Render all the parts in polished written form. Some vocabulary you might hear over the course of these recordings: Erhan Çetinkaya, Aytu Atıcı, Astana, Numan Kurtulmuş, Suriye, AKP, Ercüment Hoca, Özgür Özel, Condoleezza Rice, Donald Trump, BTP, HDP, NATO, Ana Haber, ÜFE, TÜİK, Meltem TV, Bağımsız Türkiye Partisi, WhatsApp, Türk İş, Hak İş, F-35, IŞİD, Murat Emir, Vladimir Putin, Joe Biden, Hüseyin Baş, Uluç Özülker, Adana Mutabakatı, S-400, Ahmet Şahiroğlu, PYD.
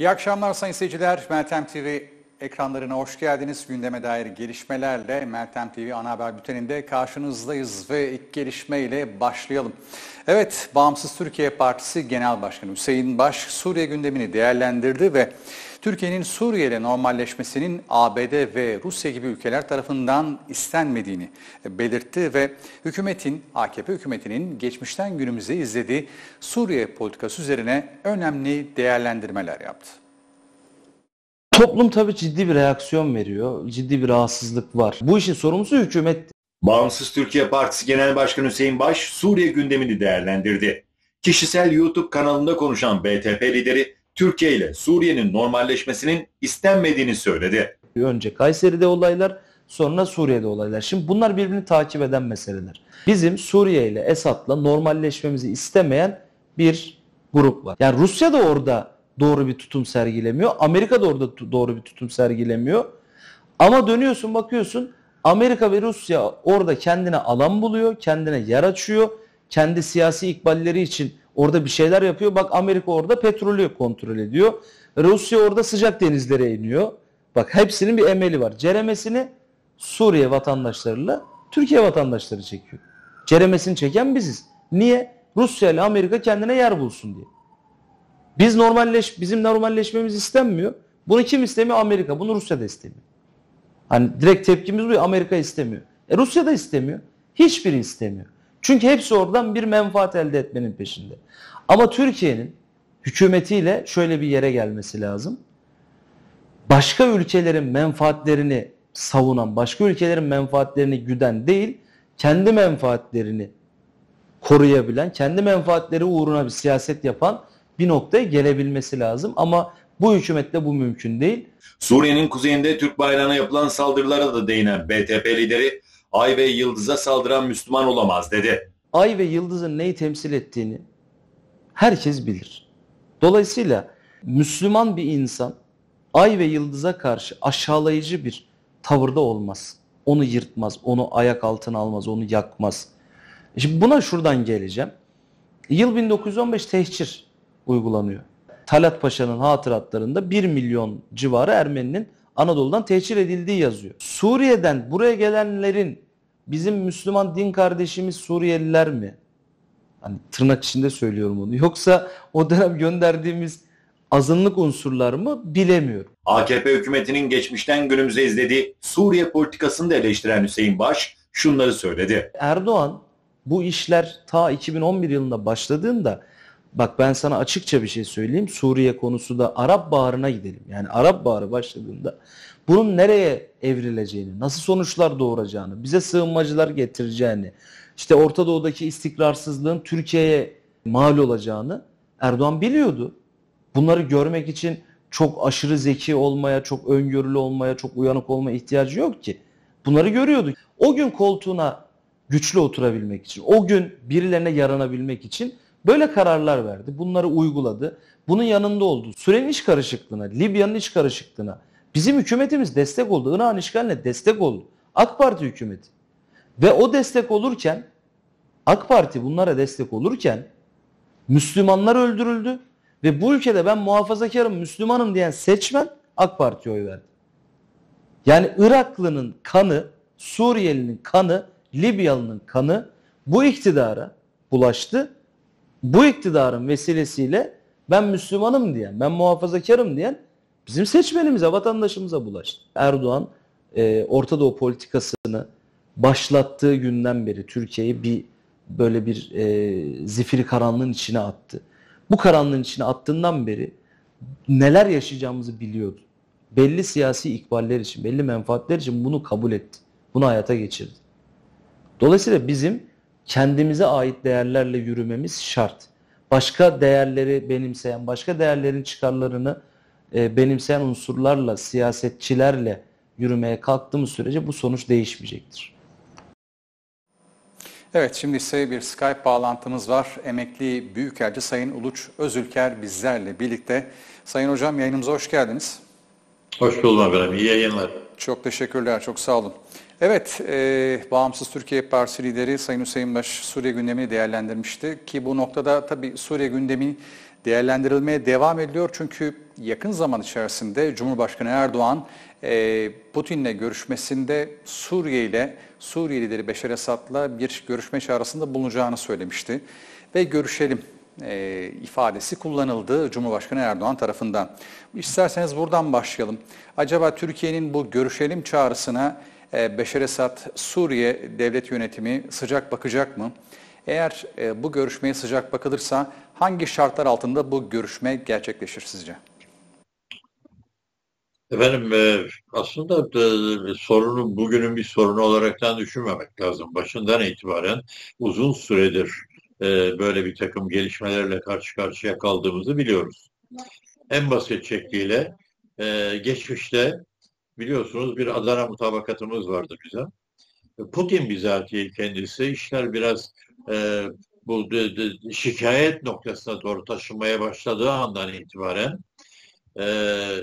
İyi akşamlar sayın seyirciler. Meltem TV ekranlarına hoş geldiniz. Gündeme dair gelişmelerle Meltem TV ana haber bülteninde karşınızdayız ve ilk gelişmeyle başlayalım. Evet, Bağımsız Türkiye Partisi Genel Başkanı Hüseyin Baş, Suriye gündemini değerlendirdi ve Türkiye'nin Suriye ile normalleşmesinin ABD ve Rusya gibi ülkeler tarafından istenmediğini belirtti ve AKP hükümetinin geçmişten günümüze izlediği Suriye politikası üzerine önemli değerlendirmeler yaptı. Toplum tabii ciddi bir reaksiyon veriyor, ciddi bir rahatsızlık var. Bu işin sorumlusu hükümet. Bağımsız Türkiye Partisi Genel Başkanı Hüseyin Baş, Suriye gündemini değerlendirdi. Kişisel YouTube kanalında konuşan BTP lideri, Türkiye ile Suriye'nin normalleşmesinin istenmediğini söyledi. Önce Kayseri'de olaylar, sonra Suriye'de olaylar. Şimdi bunlar birbirini takip eden meseleler. Bizim Suriye ile Esad'la normalleşmemizi istemeyen bir grup var. Yani Rusya da orada doğru bir tutum sergilemiyor. Amerika da orada doğru bir tutum sergilemiyor. Ama dönüyorsun bakıyorsun Amerika ve Rusya orada kendine alan buluyor, kendine yer açıyor. Kendi siyasi ikballeri için orada bir şeyler yapıyor. Bak Amerika orada petrolü kontrol ediyor. Rusya orada sıcak denizlere iniyor. Bak hepsinin bir emeli var. Ceremesini Suriye vatandaşlarıyla Türkiye vatandaşları çekiyor. Ceremesini çeken biziz. Niye? Rusya ile Amerika kendine yer bulsun diye. Bizim normalleşmemiz istenmiyor. Bunu kim istemiyor? Amerika. Bunu Rusya da istemiyor. Hani direkt tepkimiz bu ya, Amerika istemiyor. Rusya da istemiyor. Hiçbiri istemiyor. Çünkü hepsi oradan bir menfaat elde etmenin peşinde. Ama Türkiye'nin hükümetiyle şöyle bir yere gelmesi lazım. Başka ülkelerin menfaatlerini savunan, başka ülkelerin menfaatlerini güden değil, kendi menfaatlerini koruyabilen, kendi menfaatleri uğruna bir siyaset yapan bir noktaya gelebilmesi lazım. Ama bu hükümetle bu mümkün değil. Suriye'nin kuzeyinde Türk bayrağına yapılan saldırılara da değinen BTP lideri, Ay ve Yıldız'a saldıran Müslüman olamaz dedi. Ay ve Yıldız'ın neyi temsil ettiğini herkes bilir. Dolayısıyla Müslüman bir insan Ay ve Yıldız'a karşı aşağılayıcı bir tavırda olmaz. Onu yırtmaz, onu ayak altına almaz, onu yakmaz. Şimdi buna şuradan geleceğim. Yıl 1915 tehcir uygulanıyor. Talat Paşa'nın hatıratlarında 1 milyon civarı Ermeni'nin Anadolu'dan tehcir edildiği yazıyor. Suriye'den buraya gelenlerin bizim Müslüman din kardeşimiz Suriyeliler mi? Hani tırnak içinde söylüyorum onu. Yoksa o dönem gönderdiğimiz azınlık unsurlar mı bilemiyorum. AKP hükümetinin geçmişten günümüze izlediği Suriye politikasını da eleştiren Hüseyin Baş şunları söyledi. Erdoğan bu işler ta 2011 yılında başladığında bak ben sana açıkça bir şey söyleyeyim. Suriye konusu da Arap Baharı'na gidelim. Yani Arap Baharı başladığında bunun nereye evrileceğini, nasıl sonuçlar doğuracağını, bize sığınmacılar getireceğini, işte Orta Doğu'daki istikrarsızlığın Türkiye'ye mal olacağını Erdoğan biliyordu. Bunları görmek için çok aşırı zeki olmaya, çok öngörülü olmaya, çok uyanık olmaya ihtiyacı yok ki. Bunları görüyordu. O gün koltuğuna güçlü oturabilmek için, o gün birilerine yaranabilmek için böyle kararlar verdi. Bunları uyguladı. Bunun yanında oldu. Suriye'nin iç karışıklığına, Libya'nın iç karışıklığına bizim hükümetimiz destek oldu. Irak'ın işgaline destek oldu. AK Parti hükümeti. Ve o destek olurken, AK Parti bunlara destek olurken Müslümanlar öldürüldü. Ve bu ülkede ben muhafazakarım, Müslümanım diyen seçmen AK Parti'ye oy verdi. Yani Iraklı'nın kanı, Suriyeli'nin kanı, Libyalı'nın kanı bu iktidara bulaştı. Bu iktidarın vesilesiyle ben Müslümanım diyen, ben muhafazakarım diyen bizim seçmenimize, vatandaşımıza bulaştı. Erdoğan Orta Doğu politikasını başlattığı günden beri Türkiye'yi böyle bir zifiri karanlığın içine attı. Bu karanlığın içine attığından beri neler yaşayacağımızı biliyordu. Belli siyasi ikballer için, belli menfaatler için bunu kabul etti. Bunu hayata geçirdi. Dolayısıyla bizim kendimize ait değerlerle yürümemiz şart. Başka değerleri benimseyen, başka değerlerin çıkarlarını benimseyen unsurlarla, siyasetçilerle yürümeye kalktığımız sürece bu sonuç değişmeyecektir. Evet, şimdi ise bir Skype bağlantımız var. Emekli Büyükelçi Sayın Uluç Özülker bizlerle birlikte. Sayın Hocam, yayınımıza hoş geldiniz. Hoş bulduk efendim. İyi yayınlar. Çok teşekkürler, çok sağ olun. Evet, Bağımsız Türkiye Partisi lideri Sayın Hüseyin Baş Suriye gündemini değerlendirmişti ki bu noktada tabii Suriye gündemi değerlendirilmeye devam ediliyor. Çünkü yakın zaman içerisinde Cumhurbaşkanı Erdoğan Putin'le görüşmesinde Suriye lideri Beşer Esat'la bir görüşme çağrısında bulunacağını söylemişti. Ve görüşelim ifadesi kullanıldı Cumhurbaşkanı Erdoğan tarafından. İsterseniz buradan başlayalım. Acaba Türkiye'nin bu görüşelim çağrısına Beşer Esad, Suriye devlet yönetimi sıcak bakacak mı? Eğer bu görüşmeye sıcak bakılırsa hangi şartlar altında bu görüşme gerçekleşir sizce? Efendim aslında sorunu bugünün bir sorunu olaraktan düşünmemek lazım. Başından itibaren uzun süredir böyle bir takım gelişmelerle karşı karşıya kaldığımızı biliyoruz. En basit şekliyle geçmişte biliyorsunuz bir Adana mutabakatımız vardı bize. Putin bizatihi kendisi işler biraz bu şikayet noktasına doğru taşınmaya başladığı andan itibaren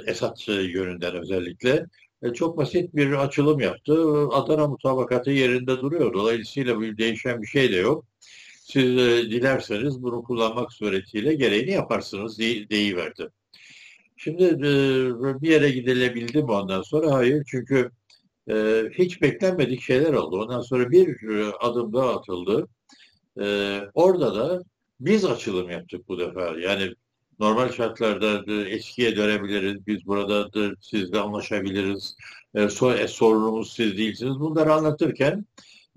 Esad yönünden özellikle çok basit bir açılım yaptı. Adana mutabakatı yerinde duruyor. Dolayısıyla bu değişen bir şey de yok. Siz dilerseniz bunu kullanmak suretiyle gereğini yaparsınız deyiverdi. Şimdi bir yere gidilebildi mi ondan sonra? Hayır. Çünkü hiç beklenmedik şeyler oldu. Ondan sonra bir adım daha atıldı. Orada da biz açılım yaptık bu defa. Yani normal şartlarda eskiye dönebiliriz. Biz burada sizle anlaşabiliriz. Sorunumuz siz değilsiniz. Bunları anlatırken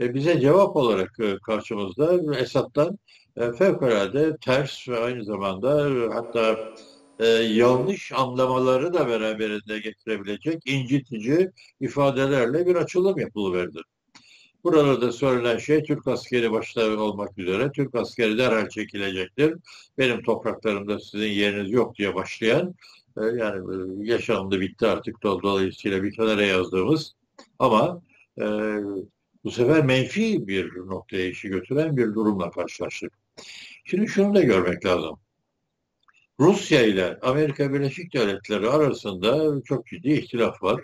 bize cevap olarak karşımızda Esad'dan fevkalade ters ve aynı zamanda hatta yanlış anlamaları da beraberinde getirebilecek incitici ifadelerle bir açılım yapılıverdi. Burada da söylenen şey Türk askeri başta olmak üzere Türk askeri derhal çekilecektir. Benim topraklarımda sizin yeriniz yok diye başlayan yani yaşandı bitti artık dolayısıyla bir kenara yazdığımız ama bu sefer menfi bir noktaya işi götüren bir durumla karşılaştık. Şimdi şunu da görmek lazım. Rusya ile Amerika Birleşik Devletleri arasında çok ciddi ihtilaf var.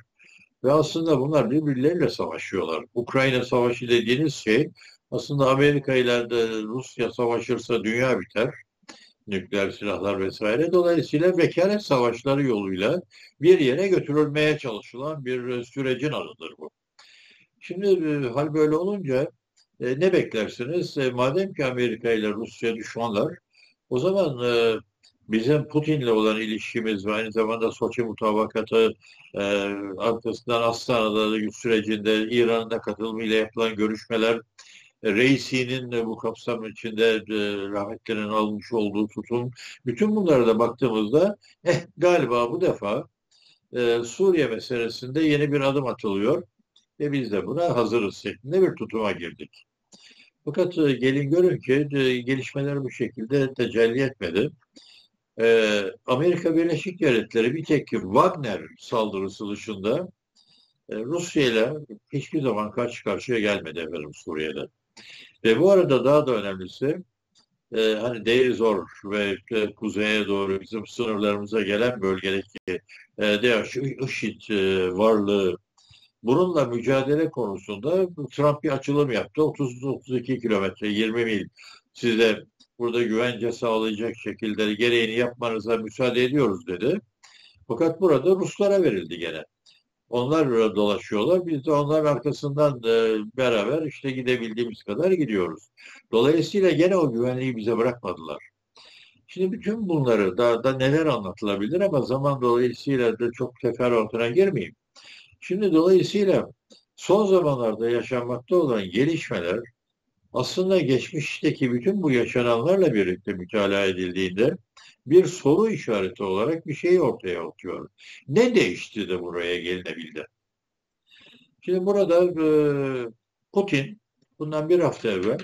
Ve aslında bunlar birbirleriyle savaşıyorlar. Ukrayna Savaşı dediğiniz şey aslında Amerika ile de Rusya savaşırsa dünya biter. Nükleer silahlar vesaire. Dolayısıyla vekalet savaşları yoluyla bir yere götürülmeye çalışılan bir sürecin adıdır bu. Şimdi hal böyle olunca ne beklersiniz? Madem ki Amerika ile Rusya düşmanlar o zaman bizim Putin'le olan ilişkimiz ve aynı zamanda Soçi Mutabakatı arkasından Astana'da sürecinde İran'da katılımıyla yapılan görüşmeler Reisi'nin bu kapsam içinde rahmetlinin almış olduğu tutum bütün bunlara da baktığımızda galiba bu defa Suriye meselesinde yeni bir adım atılıyor. Ve biz de buna hazırız şeklinde bir tutuma girdik. Fakat gelin görün ki gelişmeler bu şekilde tecelli etmedi. Amerika Birleşik Devletleri bir tek Wagner saldırısı dışında Rusya ile hiçbir zaman karşı karşıya gelmedi efendim Suriye'de. Ve bu arada daha da önemlisi hani Deir ez-Zor ve kuzeye doğru bizim sınırlarımıza gelen bölgedeki IŞİD varlığı bununla mücadele konusunda Trump bir açılım yaptı. 30-32 kilometre, 20 mil size burada güvence sağlayacak şekilde gereğini yapmanıza müsaade ediyoruz dedi. Fakat burada Ruslara verildi gene. Onlar böyle dolaşıyorlar. Biz de onların arkasından beraber işte gidebildiğimiz kadar gidiyoruz. Dolayısıyla gene o güvenliği bize bırakmadılar. Şimdi bütün bunları daha da neler anlatılabilir ama zaman dolayısıyla da çok teferruatına girmeyeyim. Şimdi dolayısıyla son zamanlarda yaşanmakta olan gelişmeler aslında geçmişteki bütün bu yaşananlarla birlikte mütalaa edildiğinde bir soru işareti olarak bir şey ortaya atıyor. Ne değişti de buraya gelinebildi? Şimdi burada Putin bundan bir hafta evvel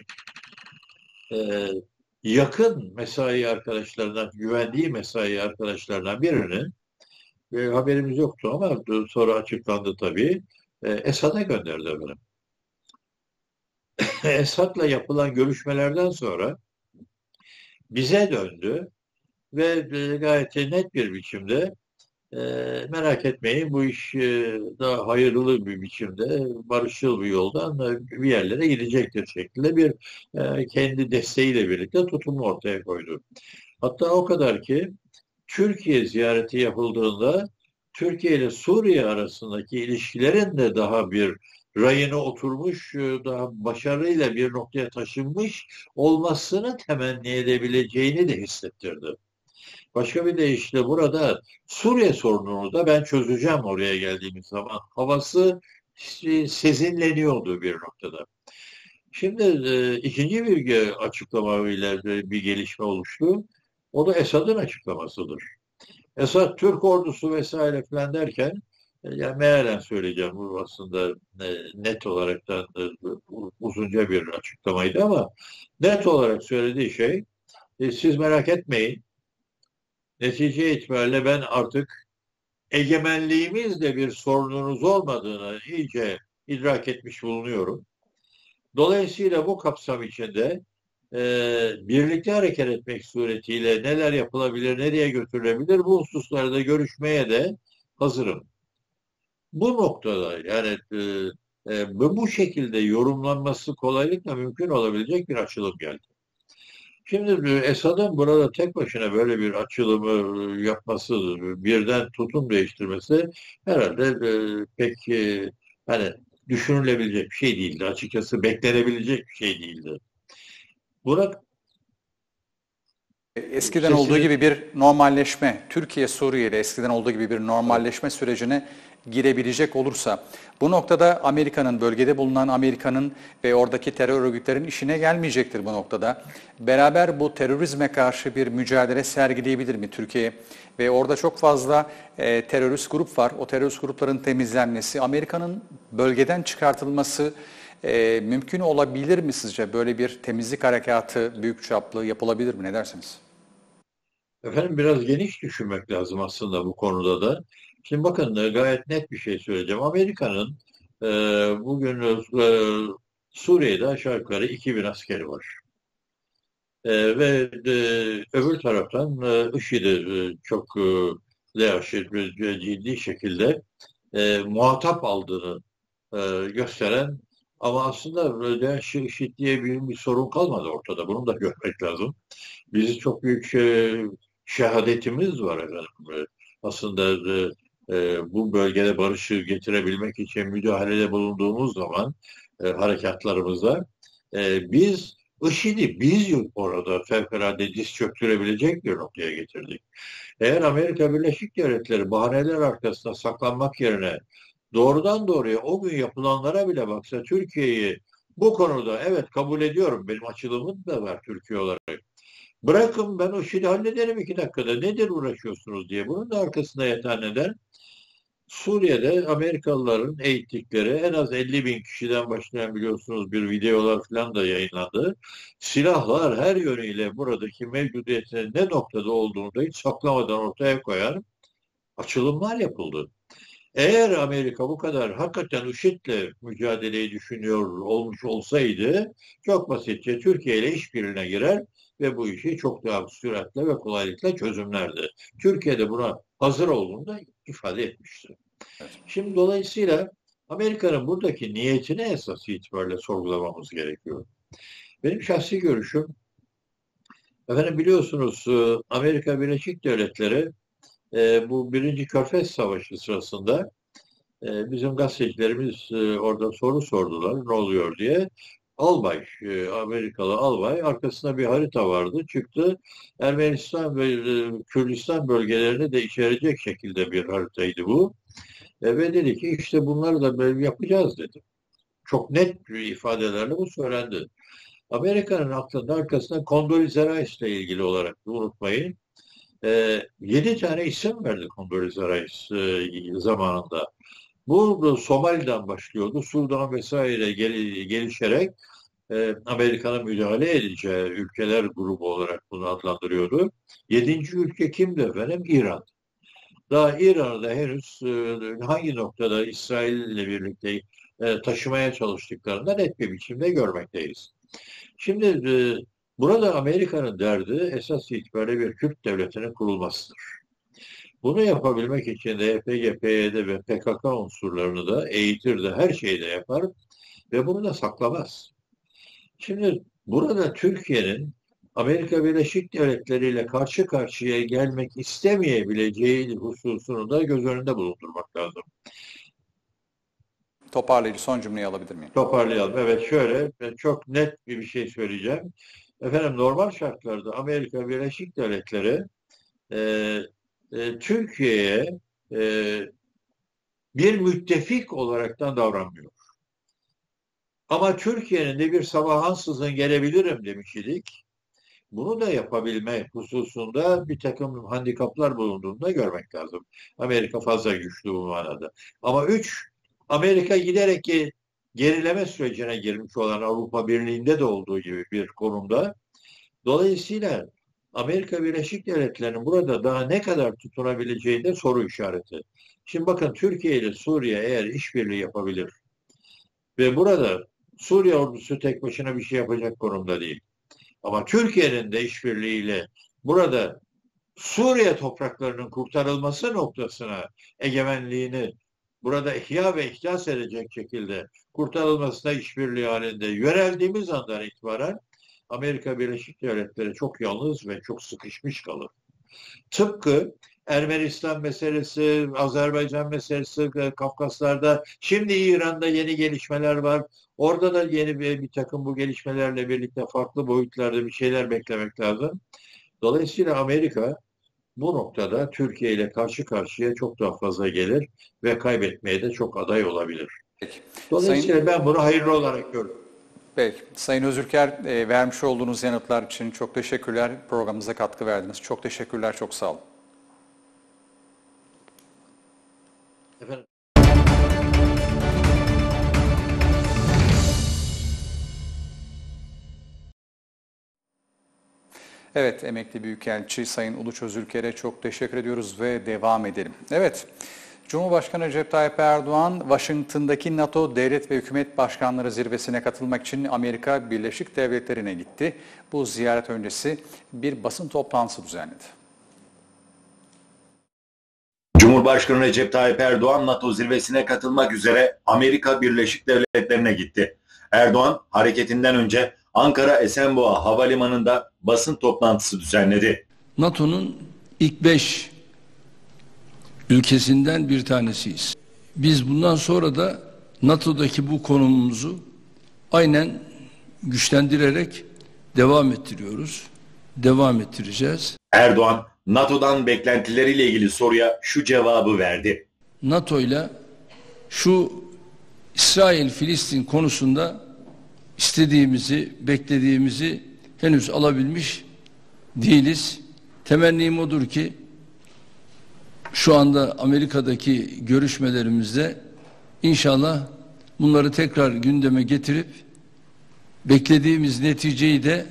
yakın mesai arkadaşlarından, güvendiği mesai arkadaşlarından birinin haberimiz yoktu ama sonra açıklandı tabii. Esad'a gönderdi efendim. Esad'la yapılan görüşmelerden sonra bize döndü ve gayet net bir biçimde merak etmeyin bu iş daha hayırlı bir biçimde barışçıl bir yoldan bir yerlere gidecektir şeklinde bir kendi desteğiyle birlikte tutumu ortaya koydu. Hatta o kadar ki Türkiye ziyareti yapıldığında Türkiye ile Suriye arasındaki ilişkilerin de daha bir rayına oturmuş, daha başarıyla bir noktaya taşınmış olmasını temenni edebileceğini de hissettirdi. Başka bir deyişle burada Suriye sorununu da ben çözeceğim oraya geldiğimiz zaman havası sezinleniyordu bir noktada. Şimdi ikinci bir açıklama ile bir gelişme oluştu. O da Esad'ın açıklamasıdır. Esad Türk ordusu vesaire falan derken, yani mealen söyleyeceğim, bu aslında net olarak da uzunca bir açıklamaydı ama net olarak söylediği şey, siz merak etmeyin, netice itibariyle ben artık egemenliğimizle bir sorununuz olmadığını iyice idrak etmiş bulunuyorum. Dolayısıyla bu kapsam içinde birlikte hareket etmek suretiyle neler yapılabilir, nereye götürülebilir bu hususlarda görüşmeye de hazırım. Bu noktada yani bu şekilde yorumlanması kolaylıkla mümkün olabilecek bir açılım geldi. Şimdi Esad'ın burada tek başına böyle bir açılımı yapması, birden tutum değiştirmesi herhalde pek hani düşünülebilecek bir şey değildi. Açıkçası beklenebilecek bir şey değildi. Burak, eskiden olduğu gibi bir normalleşme, Türkiye Suriye ile eskiden olduğu gibi bir normalleşme sürecine girebilecek olursa, bu noktada Amerika'nın, bölgede bulunan Amerika'nın ve oradaki terör örgütlerinin işine gelmeyecektir bu noktada. Beraber bu terörizme karşı bir mücadele sergileyebilir mi Türkiye? Ve orada çok fazla terörist grup var. O terörist grupların temizlenmesi, Amerika'nın bölgeden çıkartılması mümkün olabilir mi sizce? Böyle bir temizlik harekatı büyük çaplı yapılabilir mi? Ne dersiniz? Efendim biraz geniş düşünmek lazım aslında bu konuda da. Şimdi bakın gayet net bir şey söyleyeceğim. Amerika'nın bugün Suriye'de aşağı yukarı 2000 askeri var. Ve öbür taraftan IŞİD'i çok ciddi şekilde muhatap aldığını gösteren, ama aslında IŞİD diye bir sorun kalmadı ortada. Bunu da görmek lazım. Bizim çok büyük şehadetimiz var efendim. Aslında bu bölgede barışı getirebilmek için müdahalede bulunduğumuz zaman harekatlarımızda biz IŞİD'i biz orada fevkalade diz çöktürebilecek bir noktaya getirdik. Eğer Amerika Birleşik Devletleri bahaneler arkasında saklanmak yerine doğrudan doğruya o gün yapılanlara bile baksa, Türkiye'yi bu konuda evet kabul ediyorum, benim açılımım da var Türkiye olarak, bırakın ben o şeyi hallederim 2 dakikada, nedir uğraşıyorsunuz diye. Bunun da arkasında yatan neden, Suriye'de Amerikalıların eğittikleri en az 50.000 kişiden başlayan, biliyorsunuz, bir videolar falan da yayınlandı. Silahlar her yönüyle buradaki mevcudiyetinin ne noktada olduğunu da hiç saklamadan ortaya koyan açılımlar yapıldı. Eğer Amerika bu kadar hakikaten IŞİD'le mücadeleyi düşünüyor olmuş olsaydı, çok basitçe Türkiye ile işbirliğine girer ve bu işi çok daha süratle ve kolaylıkla çözümlerdi. Türkiye de buna hazır olduğunu da ifade etmişti. Evet. Şimdi dolayısıyla Amerika'nın buradaki niyetini esas itibariyle sorgulamamız gerekiyor. Benim şahsi görüşüm, efendim biliyorsunuz Amerika Birleşik Devletleri bu 1. Körfez Savaşı sırasında bizim gazetecilerimiz orada soru sordular, ne oluyor diye. Albay, Amerikalı albay, arkasında bir harita vardı, çıktı. Ermenistan ve Kürdistan bölgelerini de içerecek şekilde bir haritaydı bu. Ve dedi ki işte bunları da böyle yapacağız dedi. Çok net bir ifadelerle bu söylendi. Amerika'nın aklının arkasında Condoleezza Rice ile ilgili olarak, unutmayın, 7 tane isim verdi Condoleezza Rice zamanında. Bu Somali'den başlıyordu. Sudan vesaire gelişerek Amerika'nın müdahale edeceği ülkeler grubu olarak bunu adlandırıyordu. 7. ülke kimdi efendim? İran. Daha İran'ı da henüz hangi noktada İsrail'le birlikte taşımaya çalıştıklarından net bir biçimde görmekteyiz. Şimdi burada Amerika'nın derdi esas itibariyle bir Kürt devletinin kurulmasıdır. Bunu yapabilmek için de HDP, PYD ve PKK unsurlarını da eğitir de her şeyi de yapar ve bunu da saklamaz. Şimdi burada Türkiye'nin Amerika Birleşik Devletleri ile karşı karşıya gelmek istemeyebileceği hususunu da göz önünde bulundurmak lazım. Toparlayıcı son cümleyi alabilir miyim? Toparlayalım. Evet, şöyle çok net bir şey söyleyeceğim. Efendim, normal şartlarda Amerika Birleşik Devletleri Türkiye'ye bir müttefik olaraktan davranmıyor. Ama Türkiye'nin de bir sabah ansızın gelebilirim demiş idik. Bunu da yapabilme hususunda bir takım handikaplar bulunduğunu da görmek lazım. Amerika fazla güçlü bu manada. Ama Amerika giderek gerileme sürecine girmiş olan Avrupa Birliği'nde de olduğu gibi bir konumda. Dolayısıyla Amerika Birleşik Devletleri'nin burada daha ne kadar tutunabileceği de soru işareti. Şimdi bakın, Türkiye ile Suriye eğer işbirliği yapabilir ve burada Suriye ordusu tek başına bir şey yapacak konumda değil. Ama Türkiye'nin de işbirliğiyle burada Suriye topraklarının kurtarılması noktasına egemenliğini burada ihya ve ihlas edecek şekilde kurtarılmasına işbirliği halinde yöneldiğimiz andan itibaren Amerika Birleşik Devletleri çok yalnız ve çok sıkışmış kalır. Tıpkı Ermenistan meselesi, Azerbaycan meselesi, Kafkaslar'da, şimdi İran'da yeni gelişmeler var. Orada da yeni bir takım bu gelişmelerle birlikte farklı boyutlarda bir şeyler beklemek lazım. Dolayısıyla Amerika bu noktada Türkiye ile karşı karşıya çok daha fazla gelir ve kaybetmeye de çok aday olabilir. Dolayısıyla ben bunu hayırlı olarak görüyorum. Peki. Sayın Özülker, vermiş olduğunuz yanıtlar için çok teşekkürler. Programımıza katkı verdiniz. Çok teşekkürler, çok sağ olun. Efendim? Evet, emekli büyükelçi Sayın Uluç Özülker'e çok teşekkür ediyoruz ve devam edelim. Evet, Cumhurbaşkanı Recep Tayyip Erdoğan, Washington'daki NATO Devlet ve Hükümet Başkanları Zirvesi'ne katılmak için Amerika Birleşik Devletleri'ne gitti. Bu ziyaret öncesi bir basın toplantısı düzenledi. Cumhurbaşkanı Recep Tayyip Erdoğan, NATO Zirvesi'ne katılmak üzere Amerika Birleşik Devletleri'ne gitti. Erdoğan, hareketinden önce Ankara Esenboğa Havalimanı'nda basın toplantısı düzenledi. NATO'nun ilk 5 ülkesinden bir tanesiyiz. Biz bundan sonra da NATO'daki bu konumumuzu aynen güçlendirerek devam ettiriyoruz. Devam ettireceğiz. Erdoğan, NATO'dan beklentileriyle ilgili soruya şu cevabı verdi. NATO'yla şu İsrail-Filistin konusunda istediğimizi, beklediğimizi henüz alabilmiş değiliz. Temennim odur ki şu anda Amerika'daki görüşmelerimizde inşallah bunları tekrar gündeme getirip beklediğimiz neticeyi de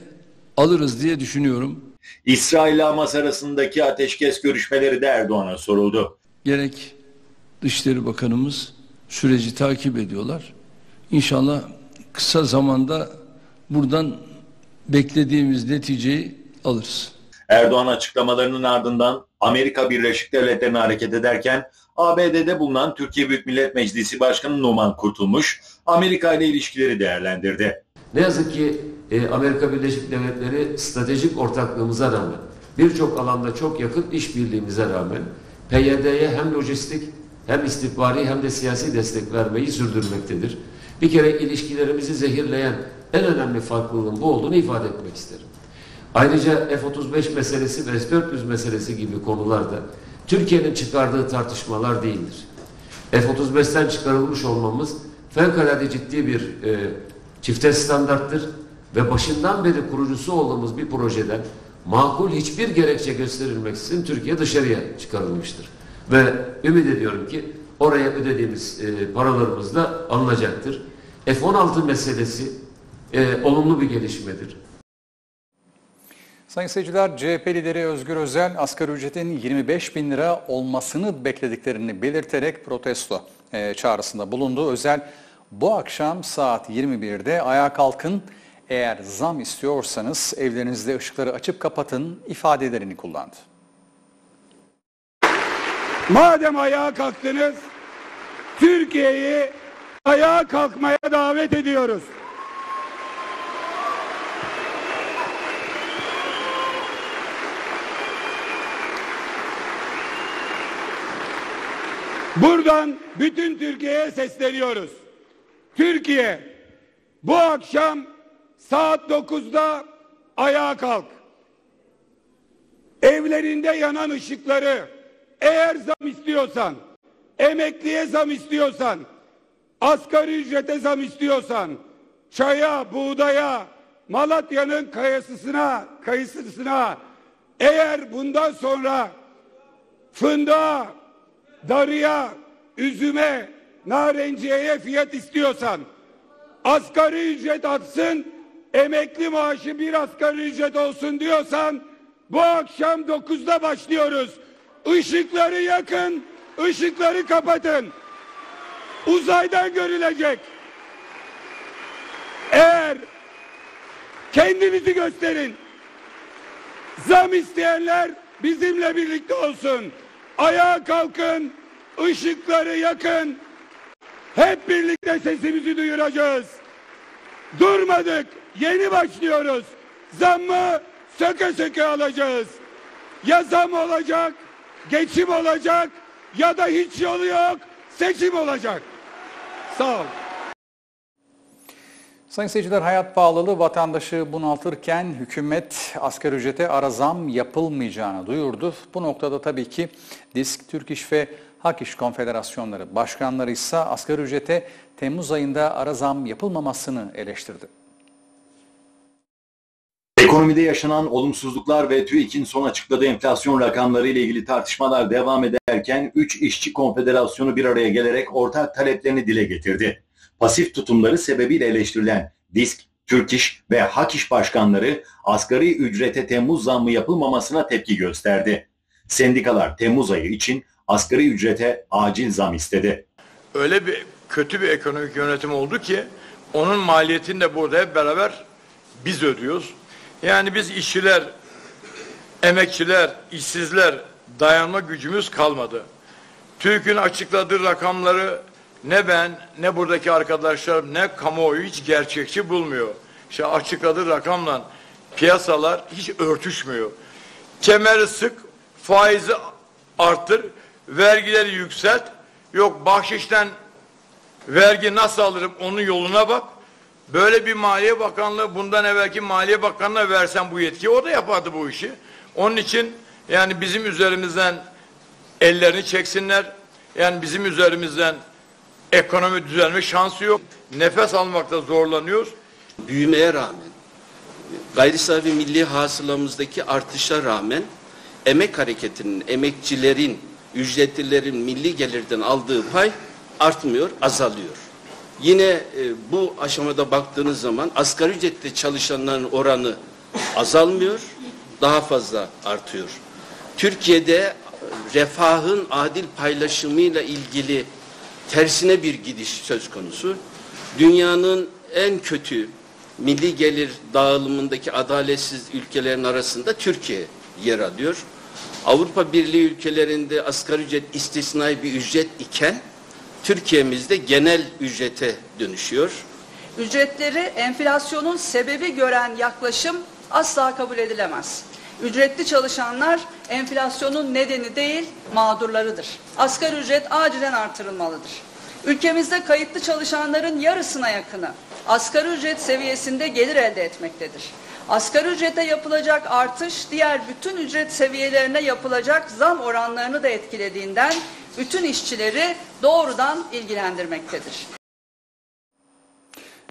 alırız diye düşünüyorum. İsrail ile Hamas arasındaki ateşkes görüşmeleri de Erdoğan'a soruldu. Gerek Dışişleri Bakanımız süreci takip ediyorlar. İnşallah kısa zamanda buradan beklediğimiz neticeyi alırız. Erdoğan açıklamalarının ardından Amerika Birleşik Devletleri'ne hareket ederken ABD'de bulunan Türkiye Büyük Millet Meclisi Başkanı Numan Kurtulmuş, Amerika ile ilişkileri değerlendirdi. Ne yazık ki Amerika Birleşik Devletleri stratejik ortaklığımıza rağmen, birçok alanda çok yakın işbirliğimize rağmen PYD'ye hem lojistik hem istihbari hem de siyasi destek vermeyi sürdürmektedir. Bir kere ilişkilerimizi zehirleyen en önemli farklılığın bu olduğunu ifade etmek isterim. Ayrıca F-35 meselesi ve S-400 meselesi gibi konularda Türkiye'nin çıkardığı tartışmalar değildir. F-35'ten çıkarılmış olmamız fevkalade ciddi bir çifte standarttır ve başından beri kurucusu olduğumuz bir projeden makul hiçbir gerekçe gösterilmeksizin Türkiye dışarıya çıkarılmıştır. Ve ümit ediyorum ki oraya ödediğimiz paralarımız da alınacaktır. F-16 meselesi olumlu bir gelişmedir. Sayın seyirciler, CHP lideri Özgür Özel, asgari ücretin 25.000 lira olmasını beklediklerini belirterek protesto çağrısında bulundu. Özel, bu akşam saat 21'de ayağa kalkın, eğer zam istiyorsanız evlerinizde ışıkları açıp kapatın ifadelerini kullandı. Madem ayağa kalktınız, Türkiye'yi ayağa kalkmaya davet ediyoruz. Buradan bütün Türkiye'ye sesleniyoruz. Türkiye, bu akşam saat 9'da ayağa kalk. Evlerinde yanan ışıkları, eğer zam istiyorsan, emekliye zam istiyorsan, asgari ücrete zam istiyorsan, çaya, buğdaya, Malatya'nın kayısısına, eğer bundan sonra fındığa, darıya, üzüme, narenciyeye fiyat istiyorsan, asgari ücret artsın, emekli maaşı bir asgari ücret olsun diyorsan, bu akşam 9'da başlıyoruz. Işıkları yakın, ışıkları kapatın. Uzaydan görülecek. Eğer kendinizi gösterin. Zam isteyenler bizimle birlikte olsun. Ayağa kalkın, ışıkları yakın. Hep birlikte sesimizi duyuracağız. Durmadık, yeni başlıyoruz. Zammı söke söke alacağız. Ya zam olacak, geçim olacak ya da hiç yolu yok, seçim olacak. Sağ ol. Sayın seyirciler, hayat pahalılığı vatandaşı bunaltırken hükümet asgari ücrete ara zam yapılmayacağını duyurdu. Bu noktada tabii ki DİSK, Türk İş ve Hak İş konfederasyonları başkanları ise asgari ücrete Temmuz ayında ara zam yapılmamasını eleştirdi. Ekonomide yaşanan olumsuzluklar ve TÜİK'in son açıkladığı enflasyon rakamları ile ilgili tartışmalar devam ederken 3 işçi konfederasyonu bir araya gelerek ortak taleplerini dile getirdi. Pasif tutumları sebebiyle eleştirilen DİSK, Türk İş ve Hak İş başkanları asgari ücrete Temmuz zammı yapılmamasına tepki gösterdi. Sendikalar Temmuz ayı için asgari ücrete acil zam istedi. Öyle bir kötü bir ekonomik yönetim oldu ki onun maliyetini de burada hep beraber biz ödüyoruz. Yani biz işçiler, emekçiler, işsizler dayanma gücümüz kalmadı. TÜİK'in açıkladığı rakamları ne ben, ne buradaki arkadaşlarım, ne kamuoyu hiç gerçekçi bulmuyor. İşte açıkladığı rakamla piyasalar hiç örtüşmüyor. Kemeri sık, faizi arttır, vergileri yükselt. Yok bahşişten vergi nasıl alırım onun yoluna bak. Böyle bir Maliye Bakanlığı, bundan evvelki Maliye Bakanlığı'na versen bu yetkiyi, o da yapardı bu işi. Onun için yani bizim üzerimizden ellerini çeksinler. Yani bizim üzerimizden ekonomi düzelme şansı yok. Nefes almakta zorlanıyoruz. Büyümeye rağmen, gayri safi milli hasılamızdaki artışa rağmen emek hareketinin, emekçilerin, ücretlilerin milli gelirden aldığı pay artmıyor, azalıyor. Yine bu aşamada baktığınız zaman asgari ücretle çalışanların oranı azalmıyor, daha fazla artıyor. Türkiye'de refahın adil paylaşımıyla ilgili tersine bir gidiş söz konusu. Dünyanın en kötü milli gelir dağılımındaki adaletsiz ülkelerin arasında Türkiye yer alıyor. Avrupa Birliği ülkelerinde asgari ücret istisnai bir ücret iken Türkiye'mizde genel ücrete dönüşüyor. Ücretleri enflasyonun sebebi gören yaklaşım asla kabul edilemez. Ücretli çalışanlar enflasyonun nedeni değil, mağdurlarıdır. Asgari ücret acilen artırılmalıdır. Ülkemizde kayıtlı çalışanların yarısına yakını asgari ücret seviyesinde gelir elde etmektedir. Asgari ücrete yapılacak artış diğer bütün ücret seviyelerine yapılacak zam oranlarını da etkilediğinden bütün işçileri doğrudan ilgilendirmektedir.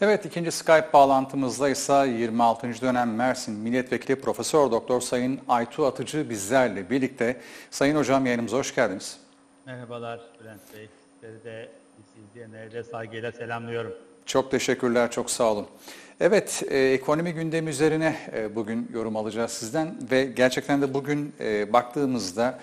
Evet, ikinci Skype bağlantımızda ise 26. dönem Mersin Milletvekili Profesör Doktor Sayın Aytu Atıcı bizlerle birlikte. Sayın Hocam, yayınımıza hoş geldiniz. Merhabalar Bülent Bey. Sizleri de izleyenlerle saygıyla selamlıyorum. Çok teşekkürler, çok sağ olun. Evet, ekonomi gündemi üzerine bugün yorum alacağız sizden ve gerçekten de bugün baktığımızda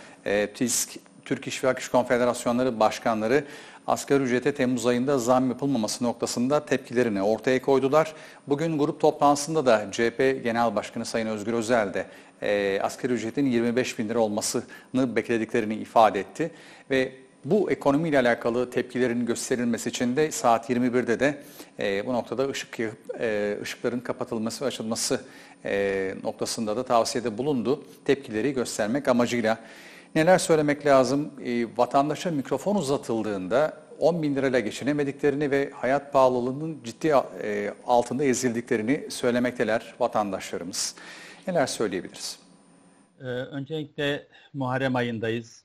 TİSK, Türk İş ve Hak İş Konfederasyonları başkanları asgari ücrete Temmuz ayında zam yapılmaması noktasında tepkilerini ortaya koydular. Bugün grup toplantısında da CHP Genel Başkanı Sayın Özgür Özel de asgari ücretin 25 bin lira olmasını beklediklerini ifade etti. Ve bu ekonomiyle alakalı tepkilerin gösterilmesi için de saat 21'de de bu noktada ışık yakıp ışıkların kapatılması ve açılması noktasında da tavsiyede bulundu. Tepkileri göstermek amacıyla. Neler söylemek lazım? Vatandaşa mikrofon uzatıldığında 10 bin lirayla geçinemediklerini ve hayat pahalılığının ciddi altında ezildiklerini söylemekteler vatandaşlarımız. Neler söyleyebiliriz? Öncelikle Muharrem ayındayız.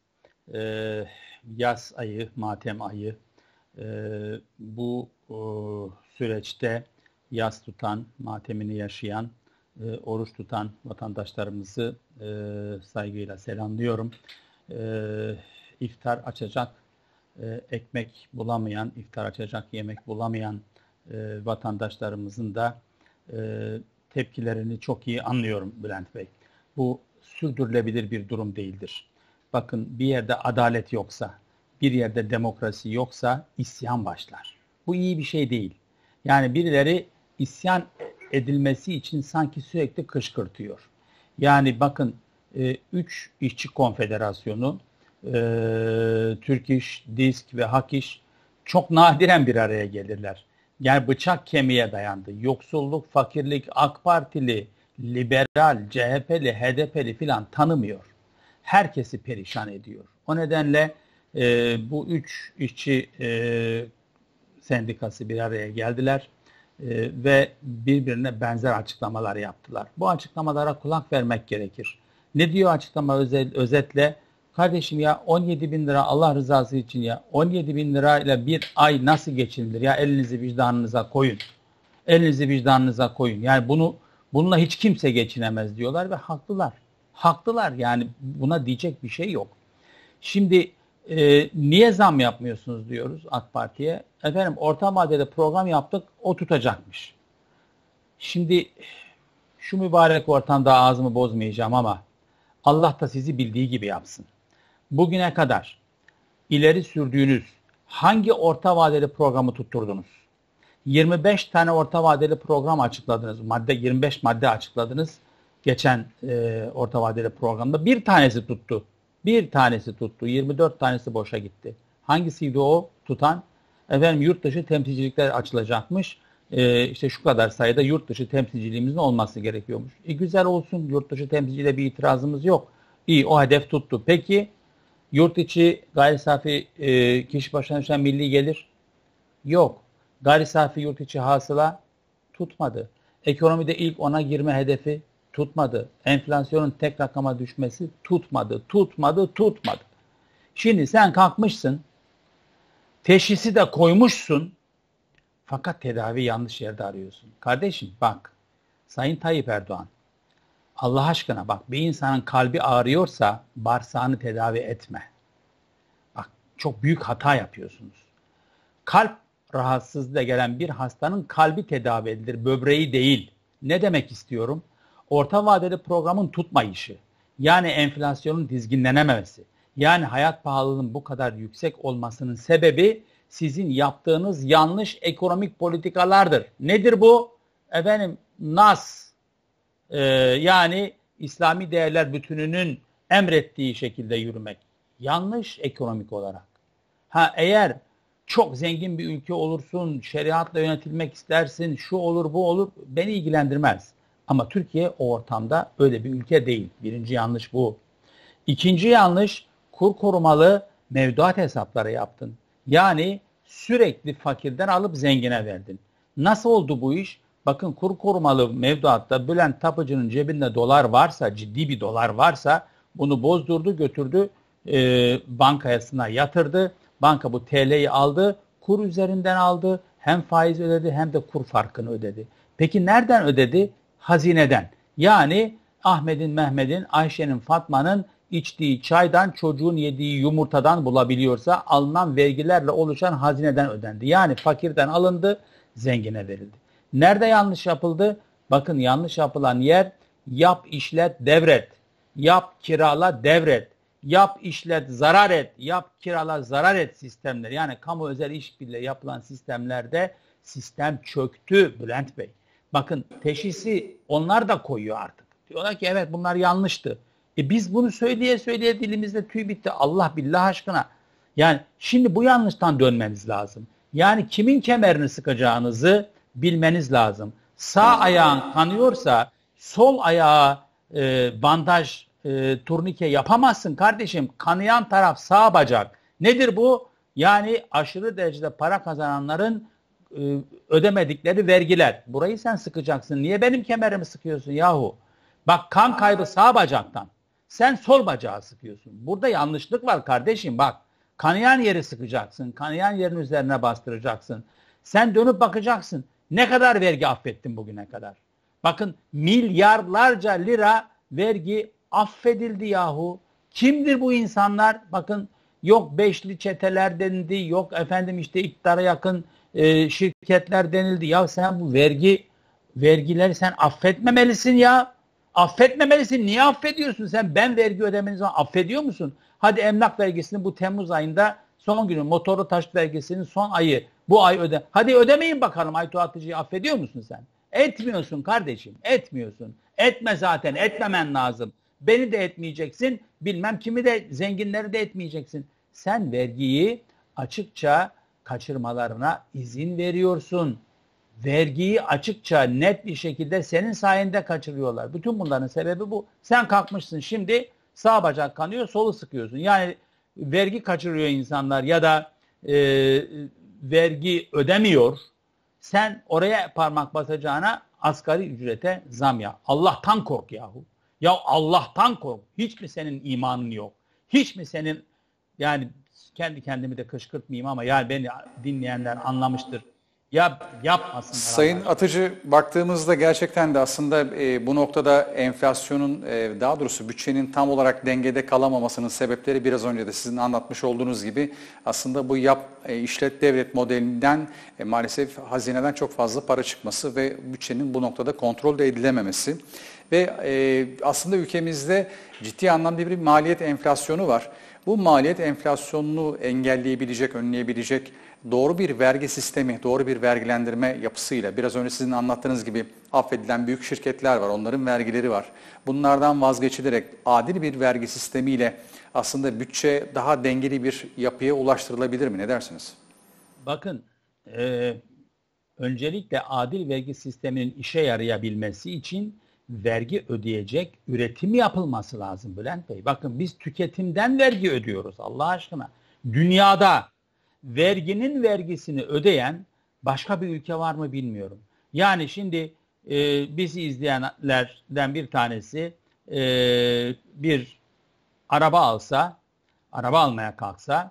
Yaz ayı, matem ayı. Bu süreçte yaz tutan, matemini yaşayan, oruç tutan vatandaşlarımızı saygıyla selamlıyorum. İftar açacak ekmek bulamayan, iftar açacak yemek bulamayan vatandaşlarımızın da tepkilerini çok iyi anlıyorum Bülent Bey. Bu sürdürülebilir bir durum değildir. Bakın, bir yerde adalet yoksa, bir yerde demokrasi yoksa isyan başlar. Bu iyi bir şey değil. Yani birileri isyan edilmesi için sanki sürekli kışkırtıyor. Yani bakın, 3 işçi konfederasyonu, Türk İş, DİSK ve Hak İş çok nadiren bir araya gelirler. Yani bıçak kemiğe dayandı. Yoksulluk, fakirlik, AK Partili, liberal, CHP'li, HDP'li filan tanımıyor. Herkesi perişan ediyor. O nedenle bu 3 işçi sendikası bir araya geldiler ve birbirine benzer açıklamalar yaptılar. Bu açıklamalara kulak vermek gerekir. Ne diyor açıklama özetle? Kardeşim ya, 17 bin lira Allah rızası için ya, 17 bin lirayla bir ay nasıl geçinilir? Ya elinizi vicdanınıza koyun. Elinizi vicdanınıza koyun. Yani bununla hiç kimse geçinemez diyorlar ve haklılar. Haklılar, yani buna diyecek bir şey yok. Şimdi niye zam yapmıyorsunuz diyoruz AK Parti'ye. Efendim, orta vadede program yaptık, o tutacakmış. Şimdi şu mübarek ortamda ağzımı bozmayacağım ama Allah da sizi bildiği gibi yapsın. Bugüne kadar ileri sürdüğünüz hangi orta vadeli programı tutturdunuz? 25 tane orta vadeli program açıkladınız. 25 madde açıkladınız. Geçen orta vadeli programda bir tanesi tuttu. 24 tanesi boşa gitti. Hangisiydi o tutan? Efendim, yurt dışı temsilcilikler açılacakmış. İşte şu kadar sayıda yurt dışı temsilciliğimizin olması gerekiyormuş. Güzel olsun, yurt dışı temsilciliğe bir itirazımız yok. İyi, o hedef tuttu. Peki yurt içi gayri safi kişi başına düşen milli gelir? Yok. Gayri safi yurt içi hasıla? Tutmadı. Ekonomide ilk 10'a girme hedefi? Tutmadı. Enflasyonun tek rakama düşmesi? Tutmadı. Tutmadı. Şimdi sen kalkmışsın, teşhisi de koymuşsun, fakat tedavi yanlış yerde arıyorsun. Kardeşim bak, Sayın Tayyip Erdoğan, Allah aşkına bak, bir insanın kalbi ağrıyorsa bağırsağını tedavi etme. Bak, çok büyük hata yapıyorsunuz. Kalp rahatsızlığıyla gelen bir hastanın kalbi tedavi edilir, böbreği değil. Ne demek istiyorum? Orta vadeli programın tutmayışı, yani enflasyonun dizginlenememesi, yani hayat pahalılığının bu kadar yüksek olmasının sebebi sizin yaptığınız yanlış ekonomik politikalardır. Nedir bu? Efendim, NAS, yani İslami değerler bütününün emrettiği şekilde yürümek. Yanlış ekonomik olarak. Eğer çok zengin bir ülke olursun, şeriatla yönetilmek istersin, şu olur bu olur, beni ilgilendirmez. Ama Türkiye o ortamda öyle bir ülke değil. Birinci yanlış bu. İkinci yanlış, kur korumalı mevduat hesapları yaptın. Yani sürekli fakirden alıp zengine verdin. Nasıl oldu bu iş? Bakın, kur korumalı mevduatta Bülent Tapıcı'nın cebinde dolar varsa, ciddi bir dolar varsa, bunu bozdurdu, götürdü bankasına yatırdı. Banka bu TL'yi aldı, kur üzerinden aldı. Hem faiz ödedi hem de kur farkını ödedi. Peki nereden ödedi? Hazineden. Yani Ahmet'in, Mehmet'in, Ayşe'nin, Fatma'nın içtiği çaydan, çocuğun yediği yumurtadan bulabiliyorsa alınan vergilerle oluşan hazineden ödendi. Yani fakirden alındı, zengine verildi. Nerede yanlış yapıldı? Bakın, yanlış yapılan yer yap, işlet, devret. Yap, kirala, devret. Yap, işlet, zarar et. Yap, kirala, zarar et sistemleri. Yani kamu özel işbirliği yapılan sistemlerde sistem çöktü Bülent Bey. Bakın, teşhisi onlar da koyuyor artık. Diyorlar ki evet, bunlar yanlıştı. Biz bunu söyleye söyleye dilimizde tüy bitti. Allah billah aşkına. Yani şimdi bu yanlıştan dönmeniz lazım. Yani kimin kemerini sıkacağınızı bilmeniz lazım. Sağ ayağın kanıyorsa sol ayağa bandaj turnike yapamazsın kardeşim. Kanayan taraf sağ bacak. Nedir bu? Yani aşırı derecede para kazananların ödemedikleri vergiler. Burayı sen sıkacaksın. Niye benim kemerimi sıkıyorsun yahu? Bak, kan kaybı sağ bacaktan. Sen sol bacağı sıkıyorsun. Burada yanlışlık var kardeşim bak. Kanayan yeri sıkacaksın. Kanayan yerin üzerine bastıracaksın. Sen dönüp bakacaksın. Ne kadar vergi affettin bugüne kadar? Bakın, milyarlarca lira vergi affedildi yahu. Kimdir bu insanlar? Bakın, yok beşli çeteler denildi. Yok efendim işte iktidara yakın şirketler denildi. Ya sen bu vergileri sen affetmemelisin ya. Affetmemelisin. Niye affediyorsun sen? Ben vergi ödemeniz zaman affediyor musun? Hadi emlak vergisini bu Temmuz ayında son günü, motorlu taşıt vergisinin son ayı bu ay öde. Hadi ödemeyin bakalım, Aytu Atıcı'yı affediyor musun sen? Etmiyorsun kardeşim. Etmiyorsun. Etme zaten. Etmemen lazım. Beni de etmeyeceksin. Bilmem kimi de, zenginleri de etmeyeceksin. Sen vergiyi açıkça kaçırmalarına izin veriyorsun. Vergiyi açıkça net bir şekilde senin sayende kaçırıyorlar. Bütün bunların sebebi bu. Sen kalkmışsın şimdi sağ bacak kanıyor, solu sıkıyorsun. Yani vergi kaçırıyor insanlar ya da vergi ödemiyor. Sen oraya parmak basacağına asgari ücrete zam ya. Allah'tan kork yahu. Ya Allah'tan kork. Hiç mi senin imanın yok? Hiç mi senin, yani kendi kendimi de kışkırtmayayım ama yani beni dinleyenler anlamıştır. Yapmasın. Sayın Atıcı, baktığımızda gerçekten de aslında bu noktada enflasyonun, daha doğrusu bütçenin tam olarak dengede kalamamasının sebepleri biraz önce de sizin anlatmış olduğunuz gibi aslında bu işlet devlet modelinden maalesef hazineden çok fazla para çıkması ve bütçenin bu noktada kontrol edilememesi. Ve aslında ülkemizde ciddi anlamda bir maliyet enflasyonu var. Bu maliyet enflasyonunu engelleyebilecek, önleyebilecek doğru bir vergi sistemi, doğru bir vergilendirme yapısıyla, biraz önce sizin anlattığınız gibi affedilen büyük şirketler var, onların vergileri var. Bunlardan vazgeçilerek adil bir vergi sistemiyle aslında bütçe daha dengeli bir yapıya ulaştırılabilir mi? Ne dersiniz? Bakın, öncelikle adil vergi sisteminin işe yarayabilmesi için vergi ödeyecek üretim yapılması lazım Bülent Bey. Bakın, biz tüketimden vergi ödüyoruz Allah aşkına. Dünyada verginin vergisini ödeyen başka bir ülke var mı bilmiyorum. Yani şimdi bizi izleyenlerden bir tanesi bir araba alsa, araba almaya kalksa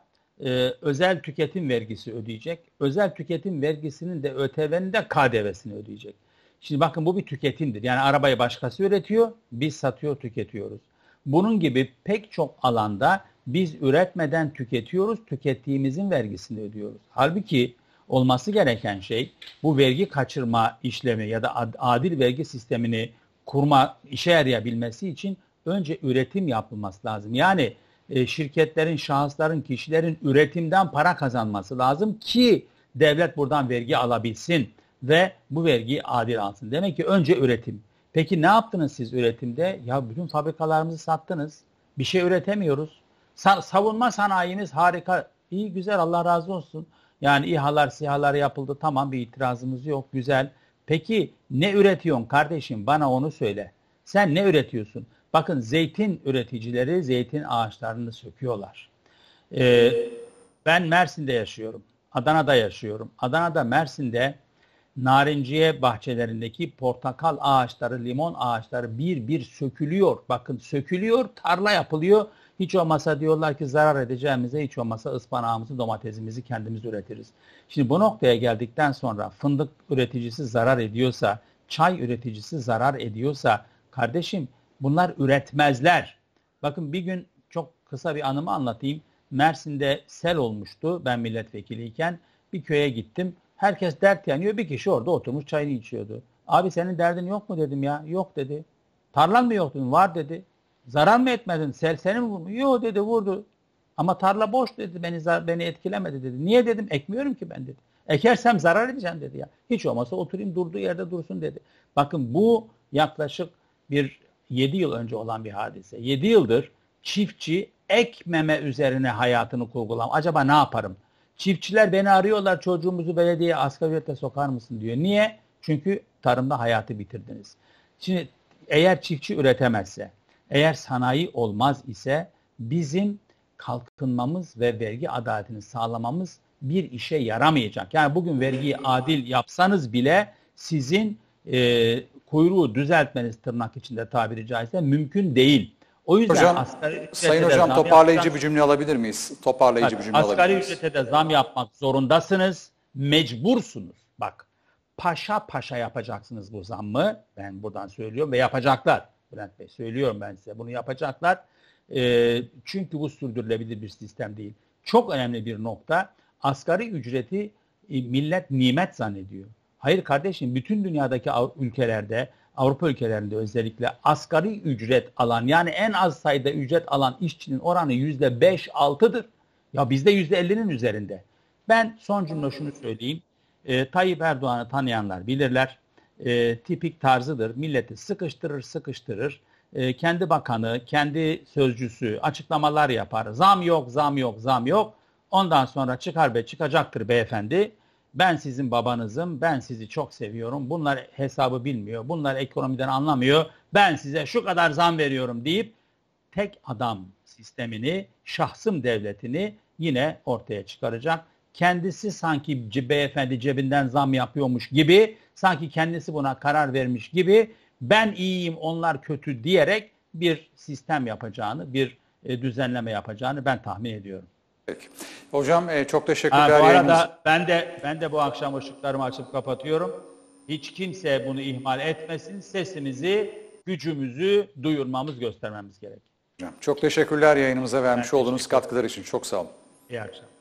özel tüketim vergisi ödeyecek. Özel tüketim vergisinin de ÖTV'nin de KDV'sini ödeyecek. Şimdi bakın, bu bir tüketimdir. Yani arabayı başkası üretiyor, biz satıyor, tüketiyoruz. Bunun gibi pek çok alanda biz üretmeden tüketiyoruz, tükettiğimizin vergisini ödüyoruz. Halbuki olması gereken şey bu vergi kaçırma işlemi ya da adil vergi sistemini kurma, işe yarayabilmesi için önce üretim yapılması lazım. Yani şirketlerin, şahısların, kişilerin üretimden para kazanması lazım ki devlet buradan vergi alabilsin ve bu vergiyi adil alsın. Demek ki önce üretim. Peki ne yaptınız siz üretimde? Ya bütün fabrikalarımızı sattınız. Bir şey üretemiyoruz. Savunma sanayiniz harika. İyi, güzel, Allah razı olsun. Yani İHA'lar, SİHA'lar yapıldı. Tamam, bir itirazımız yok. Güzel. Peki ne üretiyorsun kardeşim? Bana onu söyle. Sen ne üretiyorsun? Bakın, zeytin üreticileri zeytin ağaçlarını söküyorlar. Ben Mersin'de yaşıyorum. Adana'da yaşıyorum. Adana'da, Mersin'de narinciye bahçelerindeki portakal ağaçları, limon ağaçları bir bir sökülüyor. Bakın, sökülüyor, tarla yapılıyor. Hiç olmasa diyorlar ki zarar edeceğimize hiç olmasa ıspanağımızı, domatesimizi kendimiz üretiriz. Şimdi bu noktaya geldikten sonra fındık üreticisi zarar ediyorsa, çay üreticisi zarar ediyorsa kardeşim bunlar üretmezler. Bakın, bir gün çok kısa bir anımı anlatayım. Mersin'de sel olmuştu ben milletvekiliyken. Bir köye gittim. Herkes dert yanıyor. Bir kişi orada oturmuş çayını içiyordu. Abi, senin derdin yok mu dedim ya. Yok dedi. Tarlan mı yok dedim. Var dedi. Zarar mı etmedin? Sel seni mi vurdu? Yok dedi, vurdu. Ama tarla boş dedi. Beni etkilemedi dedi. Niye dedim? Ekmiyorum ki ben dedi. Ekersem zarar edeceğim dedi ya. Hiç olmazsa oturayım, durduğu yerde dursun dedi. Bakın, bu yaklaşık bir 7 yıl önce olan bir hadise. 7 yıldır çiftçi ekmeme üzerine hayatını kurgulam. Acaba ne yaparım? Çiftçiler beni arıyorlar, çocuğumuzu belediyeye asgari ücretle sokar mısın diyor. Niye? Çünkü tarımda hayatı bitirdiniz. Şimdi eğer çiftçi üretemezse, Eğer sanayi olmaz ise bizim kalkınmamız ve vergi adaletini sağlamamız bir işe yaramayacak. Yani bugün vergiyi adil yapsanız bile sizin kuyruğu düzeltmeniz, tırnak içinde tabiri caizse, mümkün değil. O yüzden hocam, Sayın Hocam, toparlayıcı bir cümle alabilir miyiz? Toparlayıcı bir cümle alabilir miyiz? Asgari ücrete de zam yapmak zorundasınız. Mecbursunuz. Bak, paşa paşa yapacaksınız bu zammı. Ben buradan söylüyorum ve yapacaklar. Bülent Bey, söylüyorum ben size, bunu yapacaklar. Çünkü bu sürdürülebilir bir sistem değil. Çok önemli bir nokta. Asgari ücreti millet nimet zannediyor. Hayır kardeşim, bütün dünyadaki ülkelerde, Avrupa ülkelerinde özellikle asgari ücret alan, yani en az sayıda ücret alan işçinin oranı %5-6'dır. Ya bizde %50'nin üzerinde. Ben son cümle şunu söyleyeyim. Tayyip Erdoğan'ı tanıyanlar bilirler. Tipik tarzıdır. Milleti sıkıştırır. Kendi bakanı, kendi sözcüsü açıklamalar yapar. Zam yok. Ondan sonra çıkacaktır beyefendi. Ben sizin babanızım, ben sizi çok seviyorum. Bunlar hesabı bilmiyor, bunlar ekonomiden anlamıyor. Ben size şu kadar zam veriyorum deyip tek adam sistemini, şahsım devletini yine ortaya çıkaracak. Kendisi sanki beyefendi cebinden zam yapıyormuş gibi, sanki kendisi buna karar vermiş gibi, ben iyiyim onlar kötü diyerek bir sistem yapacağını, bir düzenleme yapacağını ben tahmin ediyorum. Peki. Hocam çok teşekkürler. Bu arada ben de bu akşam ışıklarımı açıp kapatıyorum. Hiç kimse bunu ihmal etmesin. Sesimizi, gücümüzü duyurmamız, göstermemiz gerek. Hocam çok teşekkürler yayınımıza vermiş olduğunuz katkılar için. Çok sağ olun. İyi akşamlar.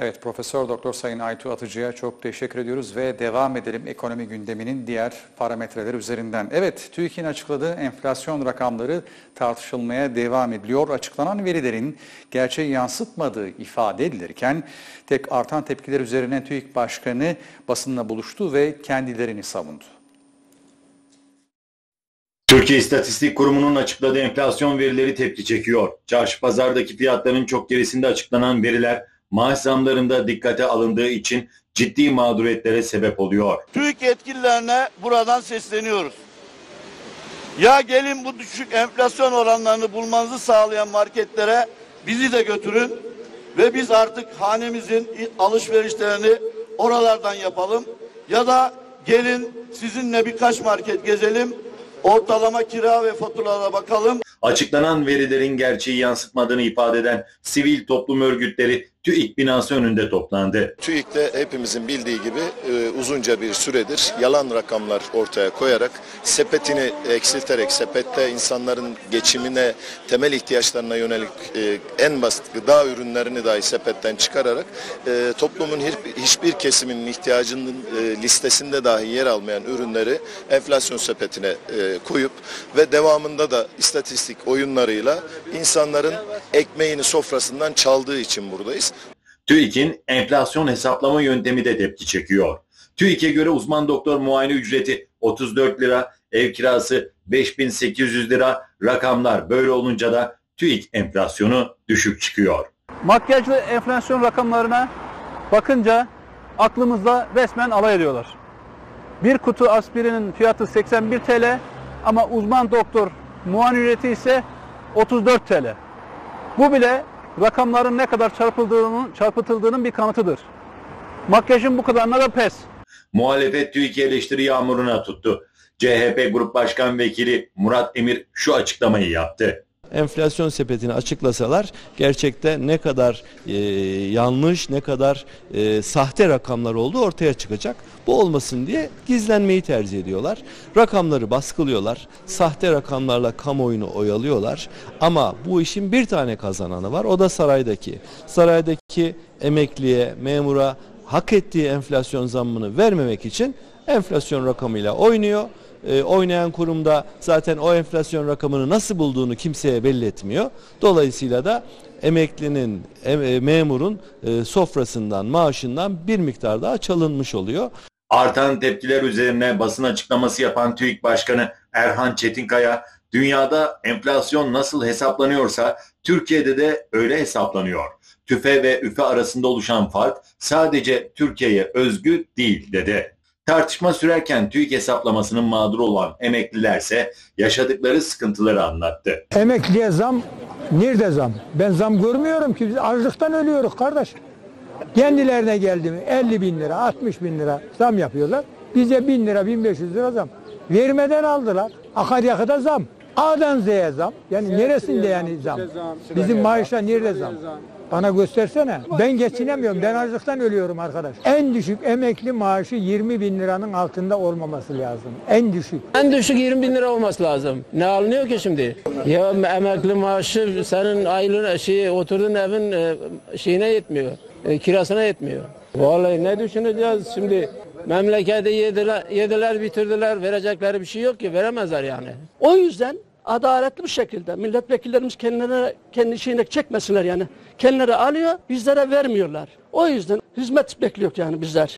Evet, Profesör Doktor Sayın Aytu Atıcı'ya çok teşekkür ediyoruz ve devam edelim ekonomi gündeminin diğer parametreleri üzerinden. Evet, TÜİK'in açıkladığı enflasyon rakamları tartışılmaya devam ediliyor. Açıklanan verilerin gerçeği yansıtmadığı ifade edilirken artan tepkiler üzerine TÜİK Başkanı basınla buluştu ve kendilerini savundu. Türkiye İstatistik Kurumu'nun açıkladığı enflasyon verileri tepki çekiyor. Çarşı pazardaki fiyatların çok gerisinde açıklanan veriler maaş zamlarında dikkate alındığı için ciddi mağduriyetlere sebep oluyor. TÜİK yetkililerine buradan sesleniyoruz. Ya gelin bu düşük enflasyon oranlarını bulmanızı sağlayan marketlere bizi de götürün ve biz artık hanemizin alışverişlerini oralardan yapalım. Ya da gelin sizinle birkaç market gezelim, ortalama kira ve faturalara bakalım. Açıklanan verilerin gerçeği yansıtmadığını ifade eden sivil toplum örgütleri TÜİK binası önünde toplandı. TÜİK'te hepimizin bildiği gibi uzunca bir süredir yalan rakamlar ortaya koyarak, sepetini eksilterek, sepette insanların geçimine, temel ihtiyaçlarına yönelik en basit gıda ürünlerini dahi sepetten çıkararak toplumun hiçbir kesiminin ihtiyacının listesinde dahi yer almayan ürünleri enflasyon sepetine koyup ve devamında da istatistik oyunlarıyla insanların ekmeğini sofrasından çaldığı için buradayız. TÜİK'in enflasyon hesaplama yöntemi de tepki çekiyor. TÜİK'e göre uzman doktor muayene ücreti 34 lira, ev kirası 5.800 lira. Rakamlar böyle olunca da TÜİK enflasyonu düşük çıkıyor. Makyajlı enflasyon rakamlarına bakınca aklımızda resmen alay ediyorlar. Bir kutu aspirinin fiyatı 81 TL ama uzman doktor muayene ücreti ise 34 TL. Bu bile rakamların ne kadar çarpıtıldığının bir kanıtıdır. Makyajın bu kadarına da pes. Muhalefet TÜİK'i eleştiri yağmuruna tuttu. CHP Grup Başkan Vekili Murat Emir şu açıklamayı yaptı. Enflasyon sepetini açıklasalar gerçekte ne kadar yanlış, ne kadar sahte rakamlar olduğu ortaya çıkacak. Bu olmasın diye gizlenmeyi tercih ediyorlar. Rakamları baskılıyorlar. Sahte rakamlarla kamuoyunu oyalıyorlar. Ama bu işin bir tane kazananı var. O da saraydaki. Saraydaki emekliye, memura hak ettiği enflasyon zammını vermemek için enflasyon rakamıyla oynuyor. Oynayan kurumda zaten o enflasyon rakamını nasıl bulduğunu kimseye belli etmiyor. Dolayısıyla da emeklinin, memurun sofrasından, maaşından bir miktar daha çalınmış oluyor. Artan tepkiler üzerine basın açıklaması yapan TÜİK Başkanı Erhan Çetinkaya, dünyada enflasyon nasıl hesaplanıyorsa Türkiye'de de öyle hesaplanıyor. TÜFE ve ÜFE arasında oluşan fark sadece Türkiye'ye özgü değil dedi. Tartışma sürerken TÜİK hesaplamasının mağduru olan emeklilerse yaşadıkları sıkıntıları anlattı. Emekliye zam, nerede zam? Ben zam görmüyorum ki, biz açlıktan ölüyoruz kardeş. Kendilerine geldi mi 50 bin lira, 60 bin lira zam yapıyorlar. Bize 1000 lira, 1500 lira zam. Vermeden aldılar. Akaryakıda zam. A'dan Z'ye zam. Yani neresinde yani zam? Bizim maaşla nerede zam? Bana göstersene. Ben geçinemiyorum. Ben açlıktan ölüyorum arkadaş. En düşük emekli maaşı 20 bin liranın altında olmaması lazım. En düşük. En düşük 20 bin lira olması lazım. Ne alınıyor ki şimdi? Ya emekli maaşı senin aylığın şeyi, oturduğun evin şeyine yetmiyor. Kirasına yetmiyor. Vallahi ne düşüneceğiz şimdi? Memleketi yediler bitirdiler. Verecekleri bir şey yok ki. Veremezler yani. O yüzden adaletli bir şekilde milletvekillerimiz kendi şeyine çekmesinler yani. Kendileri alıyor, bizlere vermiyorlar. O yüzden hizmet bekliyor yani bizler.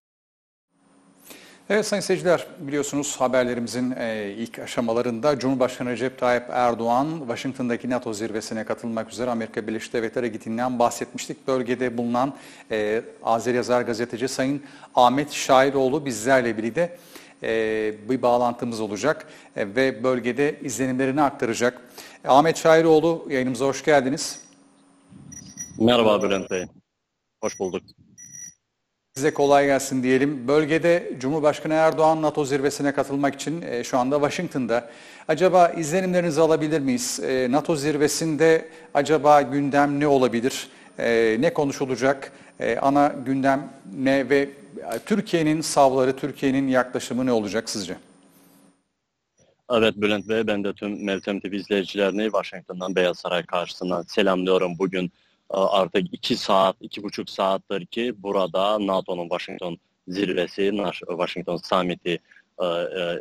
Evet sayın seyirciler, biliyorsunuz haberlerimizin ilk aşamalarında Cumhurbaşkanı Recep Tayyip Erdoğan Washington'daki NATO zirvesine katılmak üzere Amerika Birleşik Devletleri'ne gittiğinden bahsetmiştik. Bölgede bulunan Azeri yazar gazeteci sayın Ahmet Şahiroğlu bizlerle birlikte bir bağlantımız olacak ve bölgede izlenimlerini aktaracak. Ahmet Şahiroğlu, yayınımıza hoş geldiniz. Merhaba Bülent Bey, hoş bulduk. Size kolay gelsin diyelim. Bölgede Cumhurbaşkanı Erdoğan NATO zirvesine katılmak için şu anda Washington'da. Acaba izlenimlerinizi alabilir miyiz? NATO zirvesinde acaba gündem ne olabilir? Ne konuşulacak? Ana gündem ne ve Türkiye'nin savları, Türkiye'nin yaklaşımı ne olacak sizce? Evet Bülent Bey, ben de tüm Meltem TV izleyicilerini Washington'dan Beyaz Saray karşısına selamlıyorum. Bugün artık 2,5 saattir ki burada NATO'nun Washington zirvesi, Washington Summit'i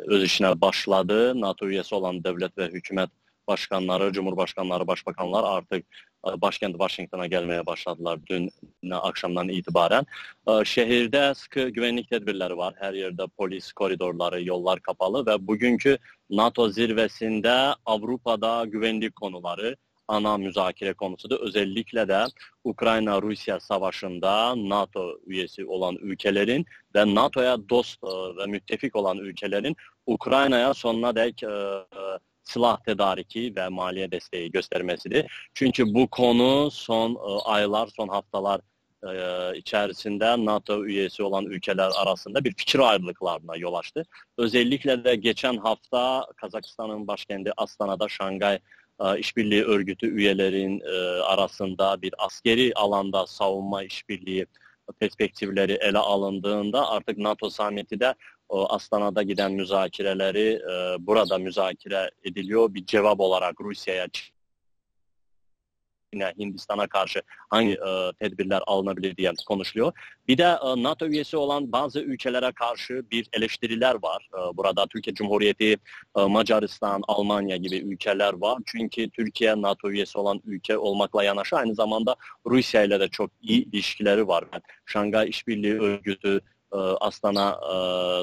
öz işine başladı. NATO üyesi olan devlet ve hükümet başkanları, cumhurbaşkanları, başbakanlar artık başkent Washington'a gelmeye başladılar dün akşamdan itibaren. Şehirde sıkı güvenlik tedbirleri var. Her yerde polis koridorları, yollar kapalı ve bugünkü NATO zirvesinde Avrupa'da güvenlik konuları ana müzakere konusudur. Özellikle de Ukrayna-Rusya savaşında NATO üyesi olan ülkelerin ve NATO'ya dost ve müttefik olan ülkelerin Ukrayna'ya sonuna dek silah tedariki ve maliye desteği göstermesidir. Çünkü bu konu son aylar, son haftalar içerisinde NATO üyesi olan ülkeler arasında bir fikir ayrılıklarına yol açtı. Özellikle de geçen hafta Kazakistan'ın başkenti Astana'da Şangay İşbirliği Örgütü üyelerin arasında bir askeri alanda savunma işbirliği perspektifleri ele alındığında artık NATO Summit'i de Astana'da giden müzakireleri burada müzakere ediliyor. Bir cevap olarak Rusya'ya, Çin'e, Hindistan'a karşı hangi tedbirler alınabilir diye konuşuluyor. Bir de NATO üyesi olan bazı ülkelere karşı bir eleştiriler var. Burada Türkiye Cumhuriyeti, Macaristan, Almanya gibi ülkeler var. Çünkü Türkiye NATO üyesi olan ülke olmakla yanaşı aynı zamanda Rusya ile de çok iyi ilişkileri var. Yani Şangay İşbirliği Örgütü Astana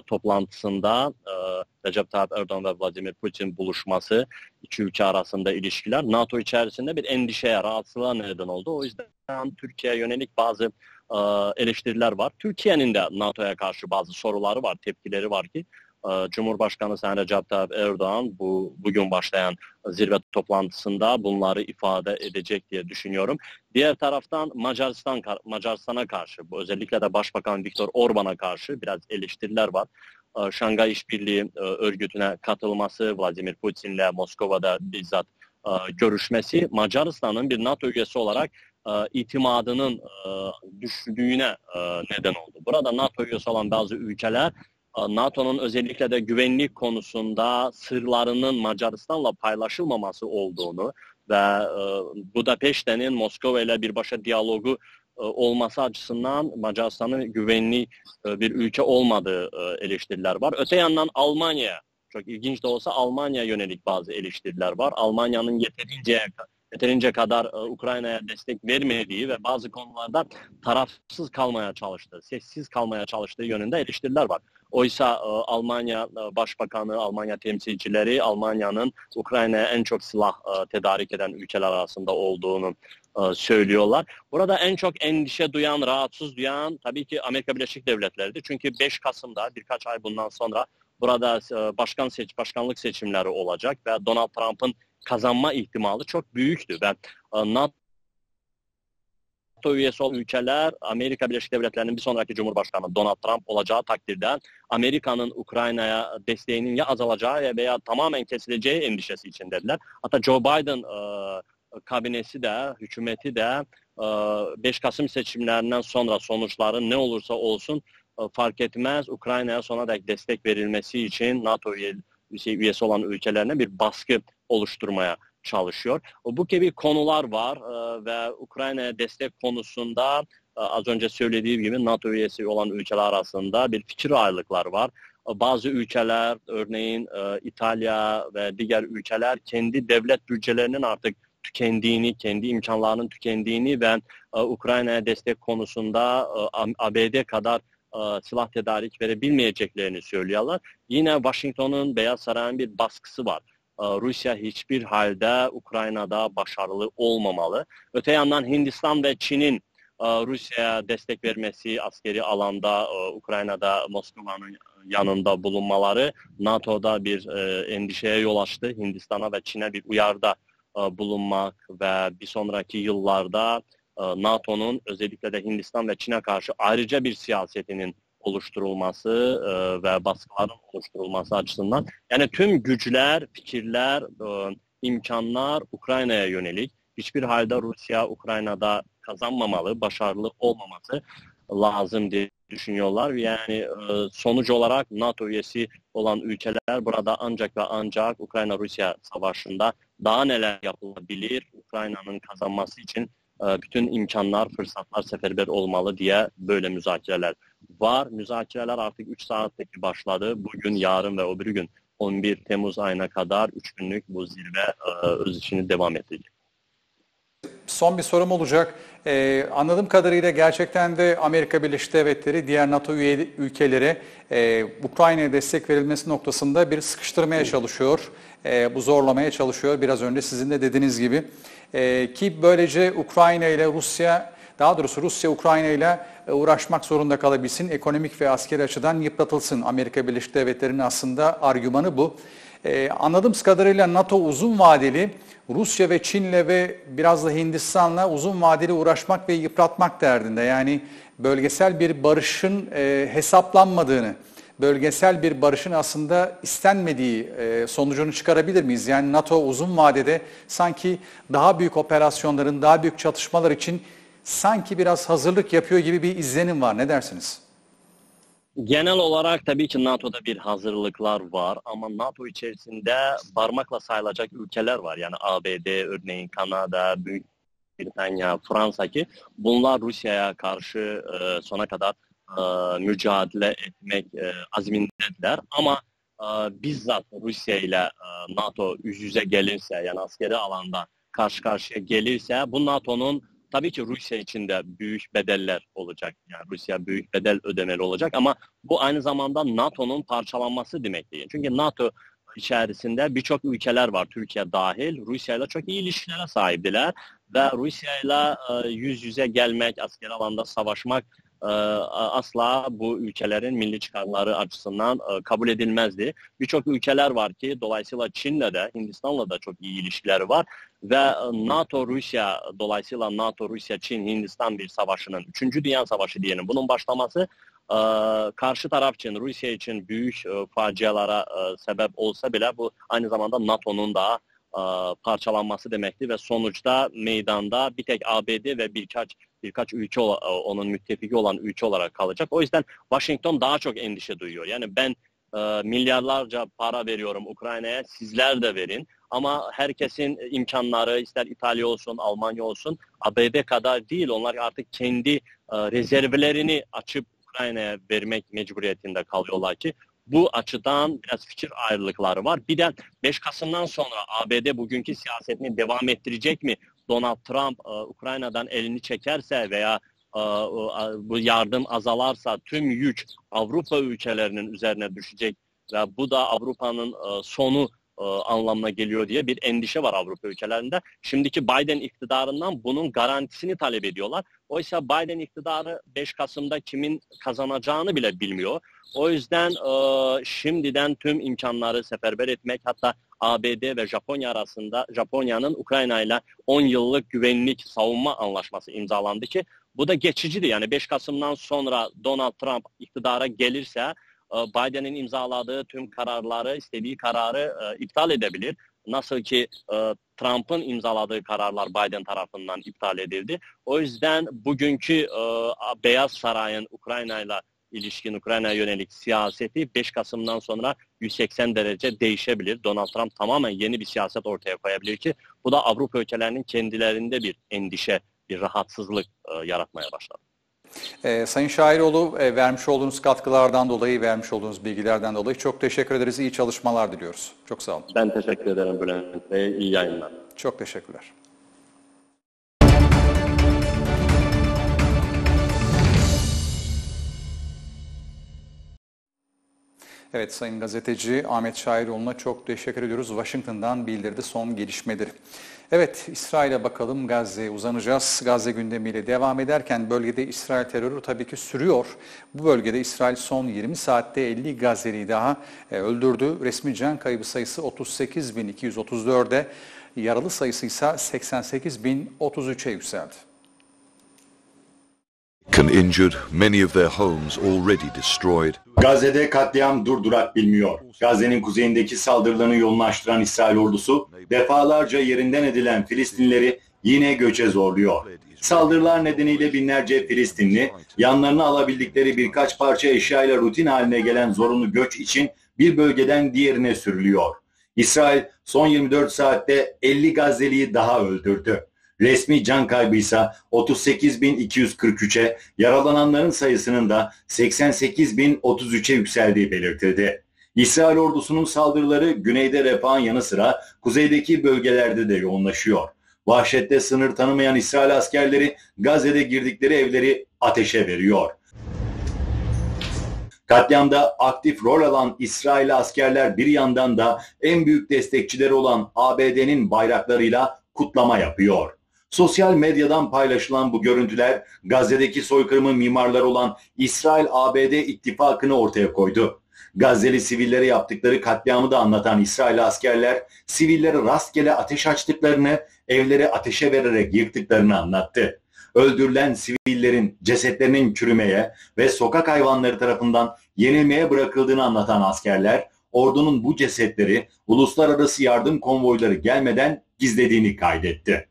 toplantısında Recep Tayyip Erdoğan ve Vladimir Putin buluşması, iki ülke arasında ilişkiler NATO içerisinde bir endişeye, rahatsızlığa neden oldu. O yüzden Türkiye'ye yönelik bazı eleştiriler var. Türkiye'nin de NATO'ya karşı bazı soruları var, tepkileri var ki Cumhurbaşkanı Sayın Recep Tayyip Erdoğan bugün başlayan zirve toplantısında bunları ifade edecek diye düşünüyorum. Diğer taraftan Macaristan'a karşı, özellikle de Başbakan Viktor Orban'a karşı biraz eleştiriler var. Şangay İşbirliği Örgütü'ne katılması, Vladimir Putin'le Moskova'da bizzat görüşmesi, Macaristan'ın bir NATO üyesi olarak itimadının düştüğüne neden oldu. Burada NATO üyesi olan bazı ülkeler NATO'nun özellikle de güvenlik konusunda sırlarının Macaristan'la paylaşılmaması olduğunu ve Budapeşte'nin Moskova ile birbaşa diyalogu olması açısından Macaristan'ın güvenli bir ülke olmadığı eleştiriler var. Öte yandan Almanya, çok ilginç de olsa Almanya yönelik bazı eleştiriler var. Almanya'nın yeterince kadar Ukrayna'ya destek vermediği ve bazı konularda tarafsız kalmaya çalıştığı, sessiz kalmaya çalıştığı yönünde eleştiriler var. Oysa Almanya Başbakanı, Almanya temsilcileri Almanya'nın Ukrayna'ya en çok silah tedarik eden ülkeler arasında olduğunu söylüyorlar. Burada en çok endişe duyan, rahatsız duyan tabii ki Amerika Birleşik Devletleri'di. Çünkü 5 Kasım'da birkaç ay bundan sonra burada başkanlık seçimleri olacak ve Donald Trump'ın kazanma ihtimali çok büyüktü. Ve NATO üyesi olan ülkeler Amerika Birleşik Devletleri'nin bir sonraki Cumhurbaşkanı Donald Trump olacağı takdirde Amerika'nın Ukrayna'ya desteğinin ya azalacağı veya tamamen kesileceği endişesi içindeler. Hatta Joe Biden kabinesi de, hükümeti de 5 Kasım seçimlerinden sonra sonuçların ne olursa olsun fark etmez, Ukrayna'ya sona dek destek verilmesi için NATO üyesi olan ülkelerine bir baskı oluşturmaya çalışıyor. Bu gibi konular var ve Ukrayna'ya destek konusunda az önce söylediğim gibi NATO üyesi olan ülkeler arasında bir fikir ayrılıkları var. Bazı ülkeler, örneğin İtalya ve diğer ülkeler kendi devlet bütçelerinin artık tükendiğini, kendi imkanlarının tükendiğini ve Ukrayna'ya destek konusunda ABD kadar silah tedarik verebilmeyeceklerini söylüyorlar. Yine Washington'un, Beyaz Saray'ın bir baskısı var. Rusya hiçbir halde Ukrayna'da başarılı olmamalı. Öte yandan Hindistan ve Çin'in Rusya'ya destek vermesi, askeri alanda Ukrayna'da Moskova'nın yanında bulunmaları NATO'da bir endişeye yol açtı. Hindistan'a ve Çin'e bir uyarıda bulunmak ve bir sonraki yıllarda NATO'nun özellikle de Hindistan ve Çin'e karşı ayrıca bir siyasetinin oluşturulması ve baskıların oluşturulması açısından, yani tüm güçler, fikirler, imkanlar Ukrayna'ya yönelik. Hiçbir halde Rusya Ukrayna'da kazanmamalı, başarılı olmaması lazım diye düşünüyorlar. Yani sonuç olarak NATO üyesi olan ülkeler burada ancak ve ancak Ukrayna-Rusya savaşında daha neler yapılabilir, Ukrayna'nın kazanması için bütün imkanlar, fırsatlar seferber olmalı diye böyle müzakereler var. Müzakereler artık 3 saatteki başladı. Bugün, yarın ve öbür gün 11 Temmuz ayına kadar 3 günlük bu zirve öz işini devam edecek. Son bir sorum olacak. Anladığım kadarıyla gerçekten de Amerika Birleşik Devletleri diğer NATO üye ülkeleri Ukrayna'ya destek verilmesi noktasında bir sıkıştırmaya çalışıyor. Bu zorlamaya çalışıyor. Biraz önce sizin de dediğiniz gibi. Ki böylece Ukrayna ile Rusya, daha doğrusu Rusya Ukrayna ile uğraşmak zorunda kalabilsin. Ekonomik ve askeri açıdan yıpratılsın. Amerika Birleşik Devletleri'nin aslında argümanı bu. Anladığım kadarıyla NATO uzun vadeli Rusya ve Çin'le ve biraz da Hindistan'la uzun vadeli uğraşmak ve yıpratmak derdinde. Yani bölgesel bir barışın hesaplanmadığını, bölgesel bir barışın aslında istenmediği sonucunu çıkarabilir miyiz? Yani NATO uzun vadede sanki daha büyük operasyonların, daha büyük çatışmalar için sanki biraz hazırlık yapıyor gibi bir izlenim var. Ne dersiniz? Genel olarak tabii ki NATO'da bir hazırlıklar var ama NATO içerisinde parmakla sayılacak ülkeler var. Yani ABD, örneğin Kanada, Büyük Britanya, Fransa ki bunlar Rusya'ya karşı sona kadar mücadele etmek azmindeler. Ama bizzat Rusya ile NATO yüz yüze gelirse, yani askeri alanda karşı karşıya gelirse bu NATO'nun tabii ki Rusya için de büyük bedeller olacak. Yani Rusya büyük bedel ödemeli olacak ama bu aynı zamanda NATO'nun parçalanması demek değil. Çünkü NATO içerisinde birçok ülkeler var, Türkiye dahil. Rusya ile çok iyi ilişkilere sahiptiler ve Rusya ile yüz yüze gelmek, askeri alanda savaşmak asla bu ülkelerin milli çıkarları açısından kabul edilmezdi. Birçok ülkeler var ki dolayısıyla Çin'le de Hindistan'la da çok iyi ilişkileri var ve NATO-Rusya, dolayısıyla NATO-Rusya-Çin-Hindistan bir savaşının, 3. Dünya Savaşı diyelim, bunun başlaması karşı taraf için, Rusya için büyük facialara sebep olsa bile bu aynı zamanda NATO'nun da parçalanması demekti ve sonuçta meydanda bir tek ABD ve birkaç ülke, onun müttefiki olan ülke olarak kalacak. O yüzden Washington daha çok endişe duyuyor. Yani ben milyarlarca para veriyorum Ukrayna'ya, sizler de verin. Ama herkesin imkanları, ister İtalya olsun, Almanya olsun, ABD kadar değil. Onlar artık kendi rezervlerini açıp Ukrayna'ya vermek mecburiyetinde kalıyorlar ki bu açıdan biraz fikir ayrılıkları var. Bir de 5 Kasım'dan sonra ABD bugünkü siyasetini devam ettirecek mi? Donald Trump Ukrayna'dan elini çekerse veya bu yardım azalarsa tüm yük Avrupa ülkelerinin üzerine düşecek ve bu da Avrupa'nın sonu anlamına geliyor diye bir endişe var Avrupa ülkelerinde. Şimdiki Biden iktidarından bunun garantisini talep ediyorlar. Oysa Biden iktidarı 5 Kasım'da kimin kazanacağını bile bilmiyor. O yüzden şimdiden tüm imkanları seferber etmek, hatta ABD ve Japonya arasında Japonya'nın Ukrayna ile 10 yıllık güvenlik savunma anlaşması imzalandı ki bu da geçicidir. Yani 5 Kasım'dan sonra Donald Trump iktidara gelirse Biden'in imzaladığı tüm kararları, istediği kararı iptal edebilir. Nasıl ki Trump'ın imzaladığı kararlar Biden tarafından iptal edildi. O yüzden bugünkü Beyaz Saray'ın Ukrayna'yla ilişkin, Ukrayna'ya yönelik siyaseti 5 Kasım'dan sonra 180 derece değişebilir. Donald Trump tamamen yeni bir siyaset ortaya koyabilir ki bu da Avrupa ülkelerinin kendilerinde bir endişe, bir rahatsızlık yaratmaya başladı. Sayın Şahiroğlu, vermiş olduğunuz katkılardan dolayı, vermiş olduğunuz bilgilerden dolayı çok teşekkür ederiz. İyi çalışmalar diliyoruz. Çok sağ olun. Ben teşekkür ederim Bülent Bey. İyi yayınlar. Çok teşekkürler. Evet, Sayın Gazeteci Ahmet Şahiroğlu'na çok teşekkür ediyoruz. Washington'dan bildirdi son gelişmeleri. Evet, İsrail'e bakalım, Gazze'ye uzanacağız. Gazze gündemiyle devam ederken bölgede İsrail terörü tabii ki sürüyor. Bu bölgede İsrail son 20 saatte 50 Gazze'liyi daha öldürdü. Resmi can kaybı sayısı 38.234'e, yaralı sayısı ise 88.033'e yükseldi. Injured, many of their homes already destroyed. Gazze'de katliam durdurak bilmiyor. Gazze'nin kuzeyindeki saldırılarını yoğunlaştıran İsrail ordusu defalarca yerinden edilen Filistinlileri yine göçe zorluyor. Saldırılar nedeniyle binlerce Filistinli yanlarına alabildikleri birkaç parça eşyayla rutin haline gelen zorunlu göç için bir bölgeden diğerine sürülüyor. İsrail son 24 saatte 50 Gazze'liyi daha öldürdü. Resmi can kaybı ise 38.243'e, yaralananların sayısının da 88.033'e yükseldiği belirtildi. İsrail ordusunun saldırıları güneyde refahın yanı sıra kuzeydeki bölgelerde de yoğunlaşıyor. Vahşette sınır tanımayan İsrail askerleri Gazze'de girdikleri evleri ateşe veriyor. Katliamda aktif rol alan İsrail askerler bir yandan da en büyük destekçileri olan ABD'nin bayraklarıyla kutlama yapıyor. Sosyal medyadan paylaşılan bu görüntüler Gazze'deki soykırımın mimarları olan İsrail-ABD ittifakını ortaya koydu. Gazze'li sivillere yaptıkları katliamı da anlatan İsrail askerler sivillere rastgele ateş açtıklarını, evleri ateşe vererek yıktıklarını anlattı. Öldürülen sivillerin cesetlerinin çürümeye ve sokak hayvanları tarafından yenilmeye bırakıldığını anlatan askerler, ordunun bu cesetleri uluslararası yardım konvoyları gelmeden gizlediğini kaydetti.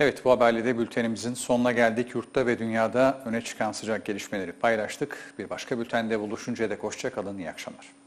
Evet, bu haberle de bültenimizin sonuna geldik. Yurtta ve dünyada öne çıkan sıcak gelişmeleri paylaştık. Bir başka bültende buluşuncaya dek hoşça kalın, iyi akşamlar.